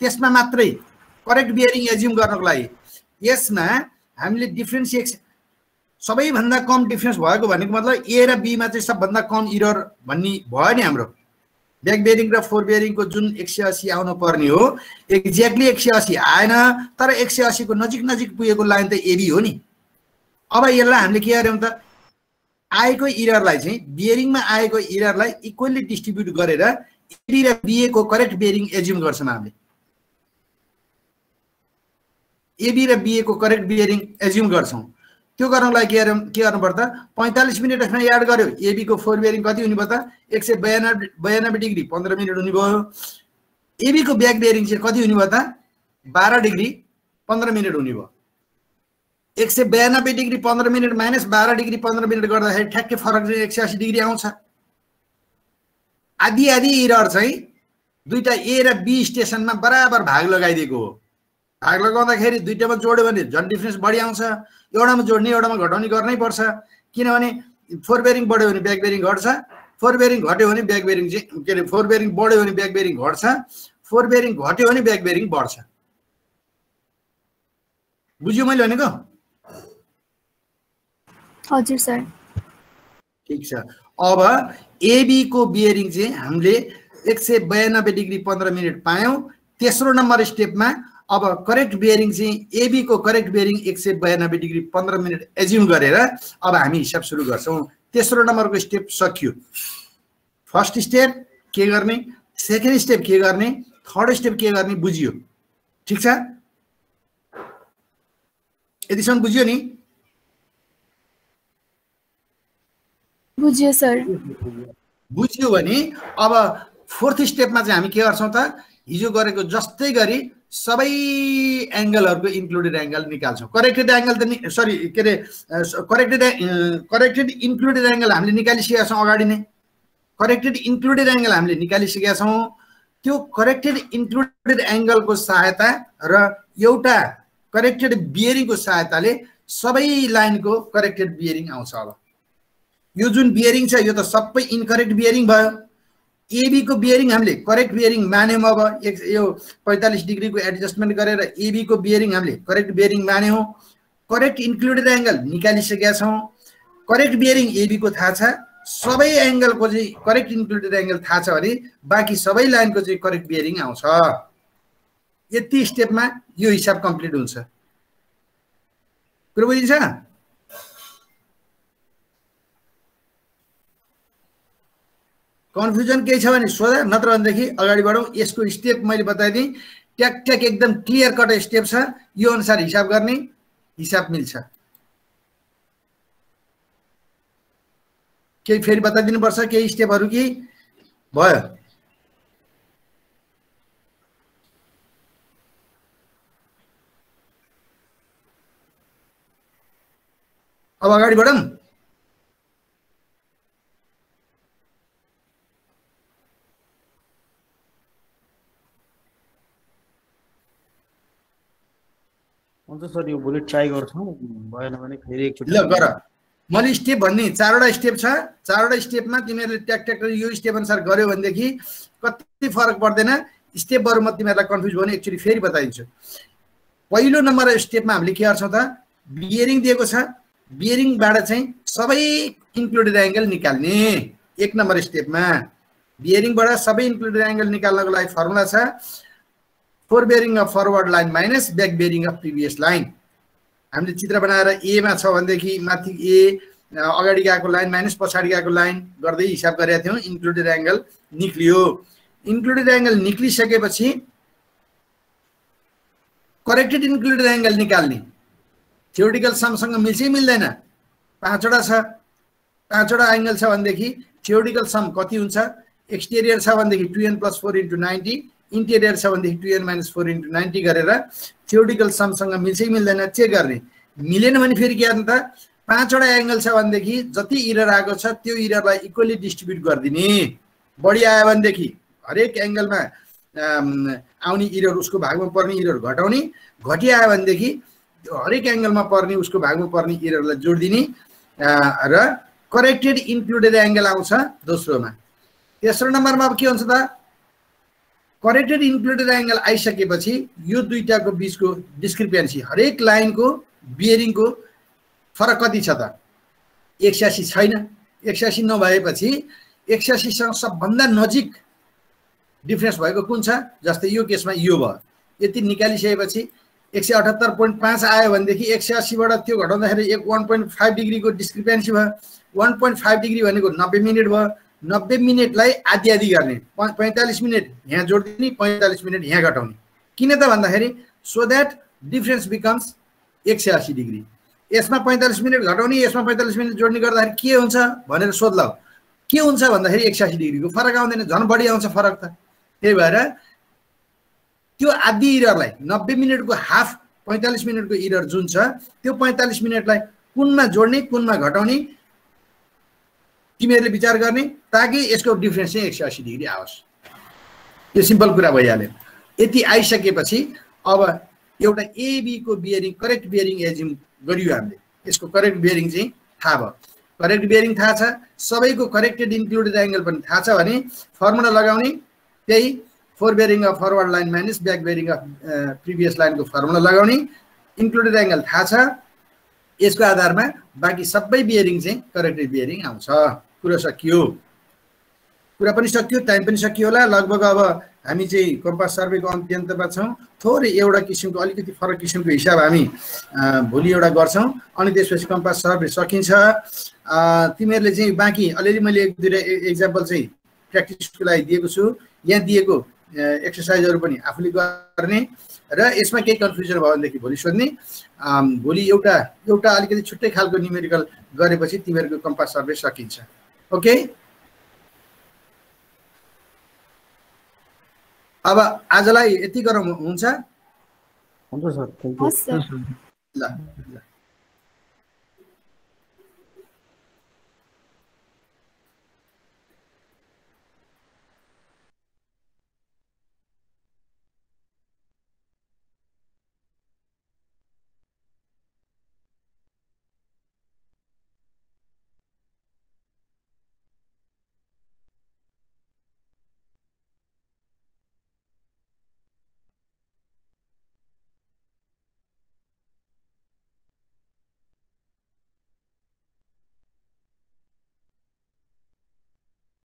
त्यसमा मात्रै करेक्ट बियरिङ एज्युम गर्नको लागि। यसमा हामीले डिफ्रेन्स सबैभन्दा कम डिफ्रेन्स भएको भनेको मतलब ए र बीमा चाहिँ सबभन्दा कम इरर भन्ने भयो नि। हाम्रो ब्याक बेरिङ र फोर बेरिङको जुन एक सौ अस्सी आउनु पर्ने हो एक्ज्याक्टली एक सौ अस्सी आएन, तर एक सौ अस्सीको नजिक नजिक पुगेको लाइन त एबी हो नि। अब यसलाई हामीले के गर्यौँ त आएको इररलाई चाहिँ बियरिङमा आएको इररलाई इक्वल्ली डिस्ट्रिब्युट गरेर एबी र बीए को करेक्ट बियरिङ एज्युम गर्छौँ। हामीले एबी र बीए को करेक्ट बियरिङ एज्युम गर्छौँ। त्यो गर्नको लागि के गर्यौँ के गर्नुपर्छ त पैंतालीस मिनट यसमा एड गर्यो, एबी को फोर बियरिङ कति हुने भयो त एक सौ बयानब्बे बयानब्बे डिग्री पंद्रह मिनट हुने भयो। एबी को ब्याक बियरिङ चाहिँ कति हुने भयो त बाह्र डिग्री पंद्रह मिनट हुने भयो। एक सौ बयानब्बे डिग्री पंद्रह मिनट माइनस बाह्र डिग्री पंद्रह मिनट गर्दाखेरि ठ्याक्कै फरक एक सौ अस्सी डिग्री आउँछ। आधी आधी इरर चाहिँ दुईटा ए र बी स्टेसनमा बराबर भाग लगाइदिएको हो। भाग लगाउँदाखेरि दुईटामा जोड्यो भने झन् डिफ्रेन्स बढी आउँछ। एउटामा जोड्ने एउटामा घटाउने गर्नै पर्छ, किनभने फोर बेरिङ बढ्यो भने ब्याक बेरिङ घट्छ, फोर बेरिङ घट्यो भने ब्याक बेरिङ चाहिँ के अरे फोर बेरिङ बढ्यो भने ब्याक बेरिङ घट्छ, फोर बेरिङ घट्यो भने ब्याक बेरिङ बढ्छ। बुझ्यो मैले भनेको? हजुर सर। ठिक छ। अब एबी को बियरिङ चाहिँ हामीले एक सौ बयानब्बे डिग्री पंद्रह मिनट पायौँ। तेस्रो नंबर स्टेप में अब करेक्ट बियरिङ चाहिँ एबी को करेक्ट बियरिङ एक सौ बयानब्बे डिग्री पंद्रह मिनट एज्युम गरेर अब हामी हिसाब सुरु गर्छौँ। तेस्रो नंबर को स्टेप सकियो। फर्स्ट स्टेप के गर्ने, सेकेंड स्टेप के गर्ने, थर्ड स्टेप के गर्ने बुझियो। ठीक छ, यतिसम्म बुझियो नि? बुझ्यो सर, बुझ्यो भने अब फोर्थ स्टेपमा चाहिँ हामी के गर्छौं त, हिजो गरेको जस्तै गरी सबै एंगलहरुको इन्क्लुडेड एंगल निकाल्छौं। करेक्टेड एंगल त सरी के रे करेक्टेड करेक्टेड इन्क्लुडेड एंगल हामीले निकालिसकेका छौं अगाडि नै। करेक्टेड इन्क्लुडेड एंगल हामीले निकालिसकेका छौं। त्यो करेक्टेड इन्क्लुडेड एंगलको सहायता र एउटा करेक्टेड बियरिङको सहायताले सबै लाइनको करेक्टेड बियरिङ आउँछ। अब यो जुन बियरिङ छ यो त सबै इनकरेक्ट बियरिङ भयो। एबी को बियरिङ हामीले करेक्ट बियरिङ मान्यौं। अब यो पैंतालीस डिग्री को एडजस्टमेन्ट गरेर एबी को बियरिङ हामीले करेक्ट बियरिङ मान्यौं। करेक्ट इन्क्लुडेड एंगल निकालिसकेका छौं। करेक्ट बियरिङ एबी को थाहा छ। सबै एंगल को चाहिँ करेक्ट इन्क्लुडेड एंगल थाहा छ भने बाकी सबै लाइन को चाहिँ करेक्ट बियरिङ आउँछ। यति स्टेपमा यो हिसाब कम्प्लिट हुन्छ। कुरा बुझिन्छ? कन्फ्युजन केही छ भने सोध, नत्र भनेदेखि अगाडि बढौं। यसको स्टेप मैले बताइदिएँ, ट्याक ट्याक एकदम क्लियर कट स्टेप छ। यो अनुसार हिसाब गर्ने, हिसाब मिल्छ। केही फेरि बताइदिनु पर्छ केही स्टेपहरु कि भयो? अब अगाडि बढौं। सर यो बुलेट ट्राई गर्छौं, भएन भने फेरि एकचोटी ल गर। मैले स्टेप भन्ने चारवटा स्टेप छ। चारवटा स्टेपमा तिमीहरुले ट्याक ट्याक यो स्टेप अनुसार गर्यो भने देखि कति फरक पर्दैन। स्टेपहरु म तिमीहरुलाई कन्फ्युज भने एकचोटी फेरि बताइदिन्छु। पहिलो नम्बर स्टेपमा हामीले के गर्छौं त, बियरिङ दिएको छ, बियरिङबाट चाहिँ सबै इन्क्लुडेड एंगल निकाल्ने। एक नम्बर स्टेपमा बियरिङबाट सबै इन्क्लुडेड एंगल निकाल्नको लागि फर्मुला छ, fore bearing of forward line minus back bearing of previous line. हामीले चित्र बनाएर ए मा छ भनेदेखि माथि ए अगाडि गएको लाइन माइनस पछाडि गएको लाइन गर्दै हिसाब गरेका थियौं। इन्क्लुडेड एंगल निक्लियो। इन्क्लुडेड एंगल निक्लिसकेपछि करेक्टेड इन्क्लुडेड एंगल निकाल्ने। थ्योरेटिकल समसँग मिल्छ मिल्दैन? पाँचवटा छ, पाँचवटा एंगल छ भनेदेखि थ्योरेटिकल सम कति हुन्छ? एक्सटेरियर छ भनेदेखि two an plus four into ninety, interior छ भनेदेखि two an minus four into ninety गरेर थ्योरेटिकल समसँग मिल्छ मिल्दैन चेक गर्ने। मिलेन भने फेरि के गर्ने त, पाँचवटा एंगल छ भनेदेखि जति इरर आएको छ त्यो इररलाई इक्वली डिस्ट्रिब्युट गरिदिने। बढी आयो भनेदेखि हरेक एंगलमा आउने इरर उसको भागमा पर्ने इरर घटाउने, घटी आयो भनेदेखि हरेक एंगलमा पर्ने उसको भागमा पर्ने इररलाई जोडिदिने र करेक्टेड इन्क्लुडेड एंगल आउँछ दोस्रोमा। तेस्रो नम्बरमा अब के हुन्छ त, करेक्टेड इन्क्लुडेड एंगल आइसकेपछि यो दुईटाको बीचको डिस्क्रिपेन्सी, हरेक लाइनको बियरिङको फरक कति छ त? एक्स्यासी छैन। एक्स्यासी नभएपछि एक्स्यासीसँग सबभन्दा नजिक डिफ्रेन्स भएको कुन छ? जस्तै यो केसमा यो भयो। यति निकालिसकेपछि एक सौ अठहत्तर पॉइंट पांच आयो भनेदेखि एक्स्यासीबाट त्यो घटाउँदाखेरि एक वन पॉइंट फाइव डिग्री को डिस्क्रिपेन्सी भयो। वन पॉइंट फाइव डिग्री भनेको नब्बे मिनट भयो। नब्बे मिनटलाई आधी आधी गर्ने, पैंतालीस मिनट यहाँ जोड्दिने, पैंतालीस मिनट यहाँ घटाउने। किन त भन्दाखेरि सो दैट डिफरेंस बिकम्स एक्स्यासी डिग्री। यसमा पैंतालीस मिनट घटाउने, यसमा पैंतालीस मिनट जोड्ने गर्दाखेरि के हुन्छ भनेर सोध्लाउ। के हुन्छ भन्दाखेरि एक्स्यासी डिग्री को फरक आउँदैन, झन् बढी आउँछ फरक त। त्यही भएर त्यो आधी इररलाई, नब्बे मिनट को हाफ पैंतालीस मिनट को इरर जुन छ त्यो पैंतालीस मिनटलाई कुनमा जोड्ने कुनमा घटाउने तिमीहरुले विचार गर्ने, ताकि यसको डिफरेन्स चाहिँ एक्स्यासी डिग्री आओस्। यो सिम्पल कुरा भइहाल्यो। यति आइसकेपछि अब एउटा एबी को बियरिङ, करेक्ट बियरिङ एज्युम गरियो हामीले। यसको करेक्ट बियरिङ चाहिँ थाहा भयो। करेक्ट बियरिङ थाहा छ, सबैको करेक्टेड इन्क्लुडेड एंगल पनि थाहा छ भने फर्मुला लगाउने त्यही fore bearing of forward line minus back bearing of previous line को फर्मुला लगाउने। इन्क्लुडेड एंगल थाहा छ, यसको आधारमा बाकी सबै बियरिङ चाहिँ करेक्टेड बियरिङ आउँछ। कुरा सकियो, कुरा पनि सकियो, टाइम पनि सकियो होला लगभग। अब हामी चाहिँ कम्पास सर्वेको अन्त्यन्तमा छौं। थोरै एउटा किसिमको अलिकति फरक किसिमको हिसाब हामी भोलि एउटा गर्छौं, अनि त्यसपछि कम्पास सर्वे सकिन्छ। तिमीहरूले चाहिँ बाँकी अलिअलि मैले एक दुईवटा एक्जाम्पल चाहिँ प्र्याक्टिसको लागि दिएको छु। यहाँ दिएको एक्सर्साइजहरू पनि आफूले गर्ने र यसमा केही कन्फ्युजन भयो भनेदेखि भोलि सोध्ने। भोलि एउटा एउटा अलिकति छुट्टै खालको न्युमेरिकल गरेपछि तिमीहरूको कम्पास सर्वे सकिन्छ। ओके। अब आजलाई यति गरौँ हुन्छ? हुन्छ सर, थ्यांक यू। ल ल।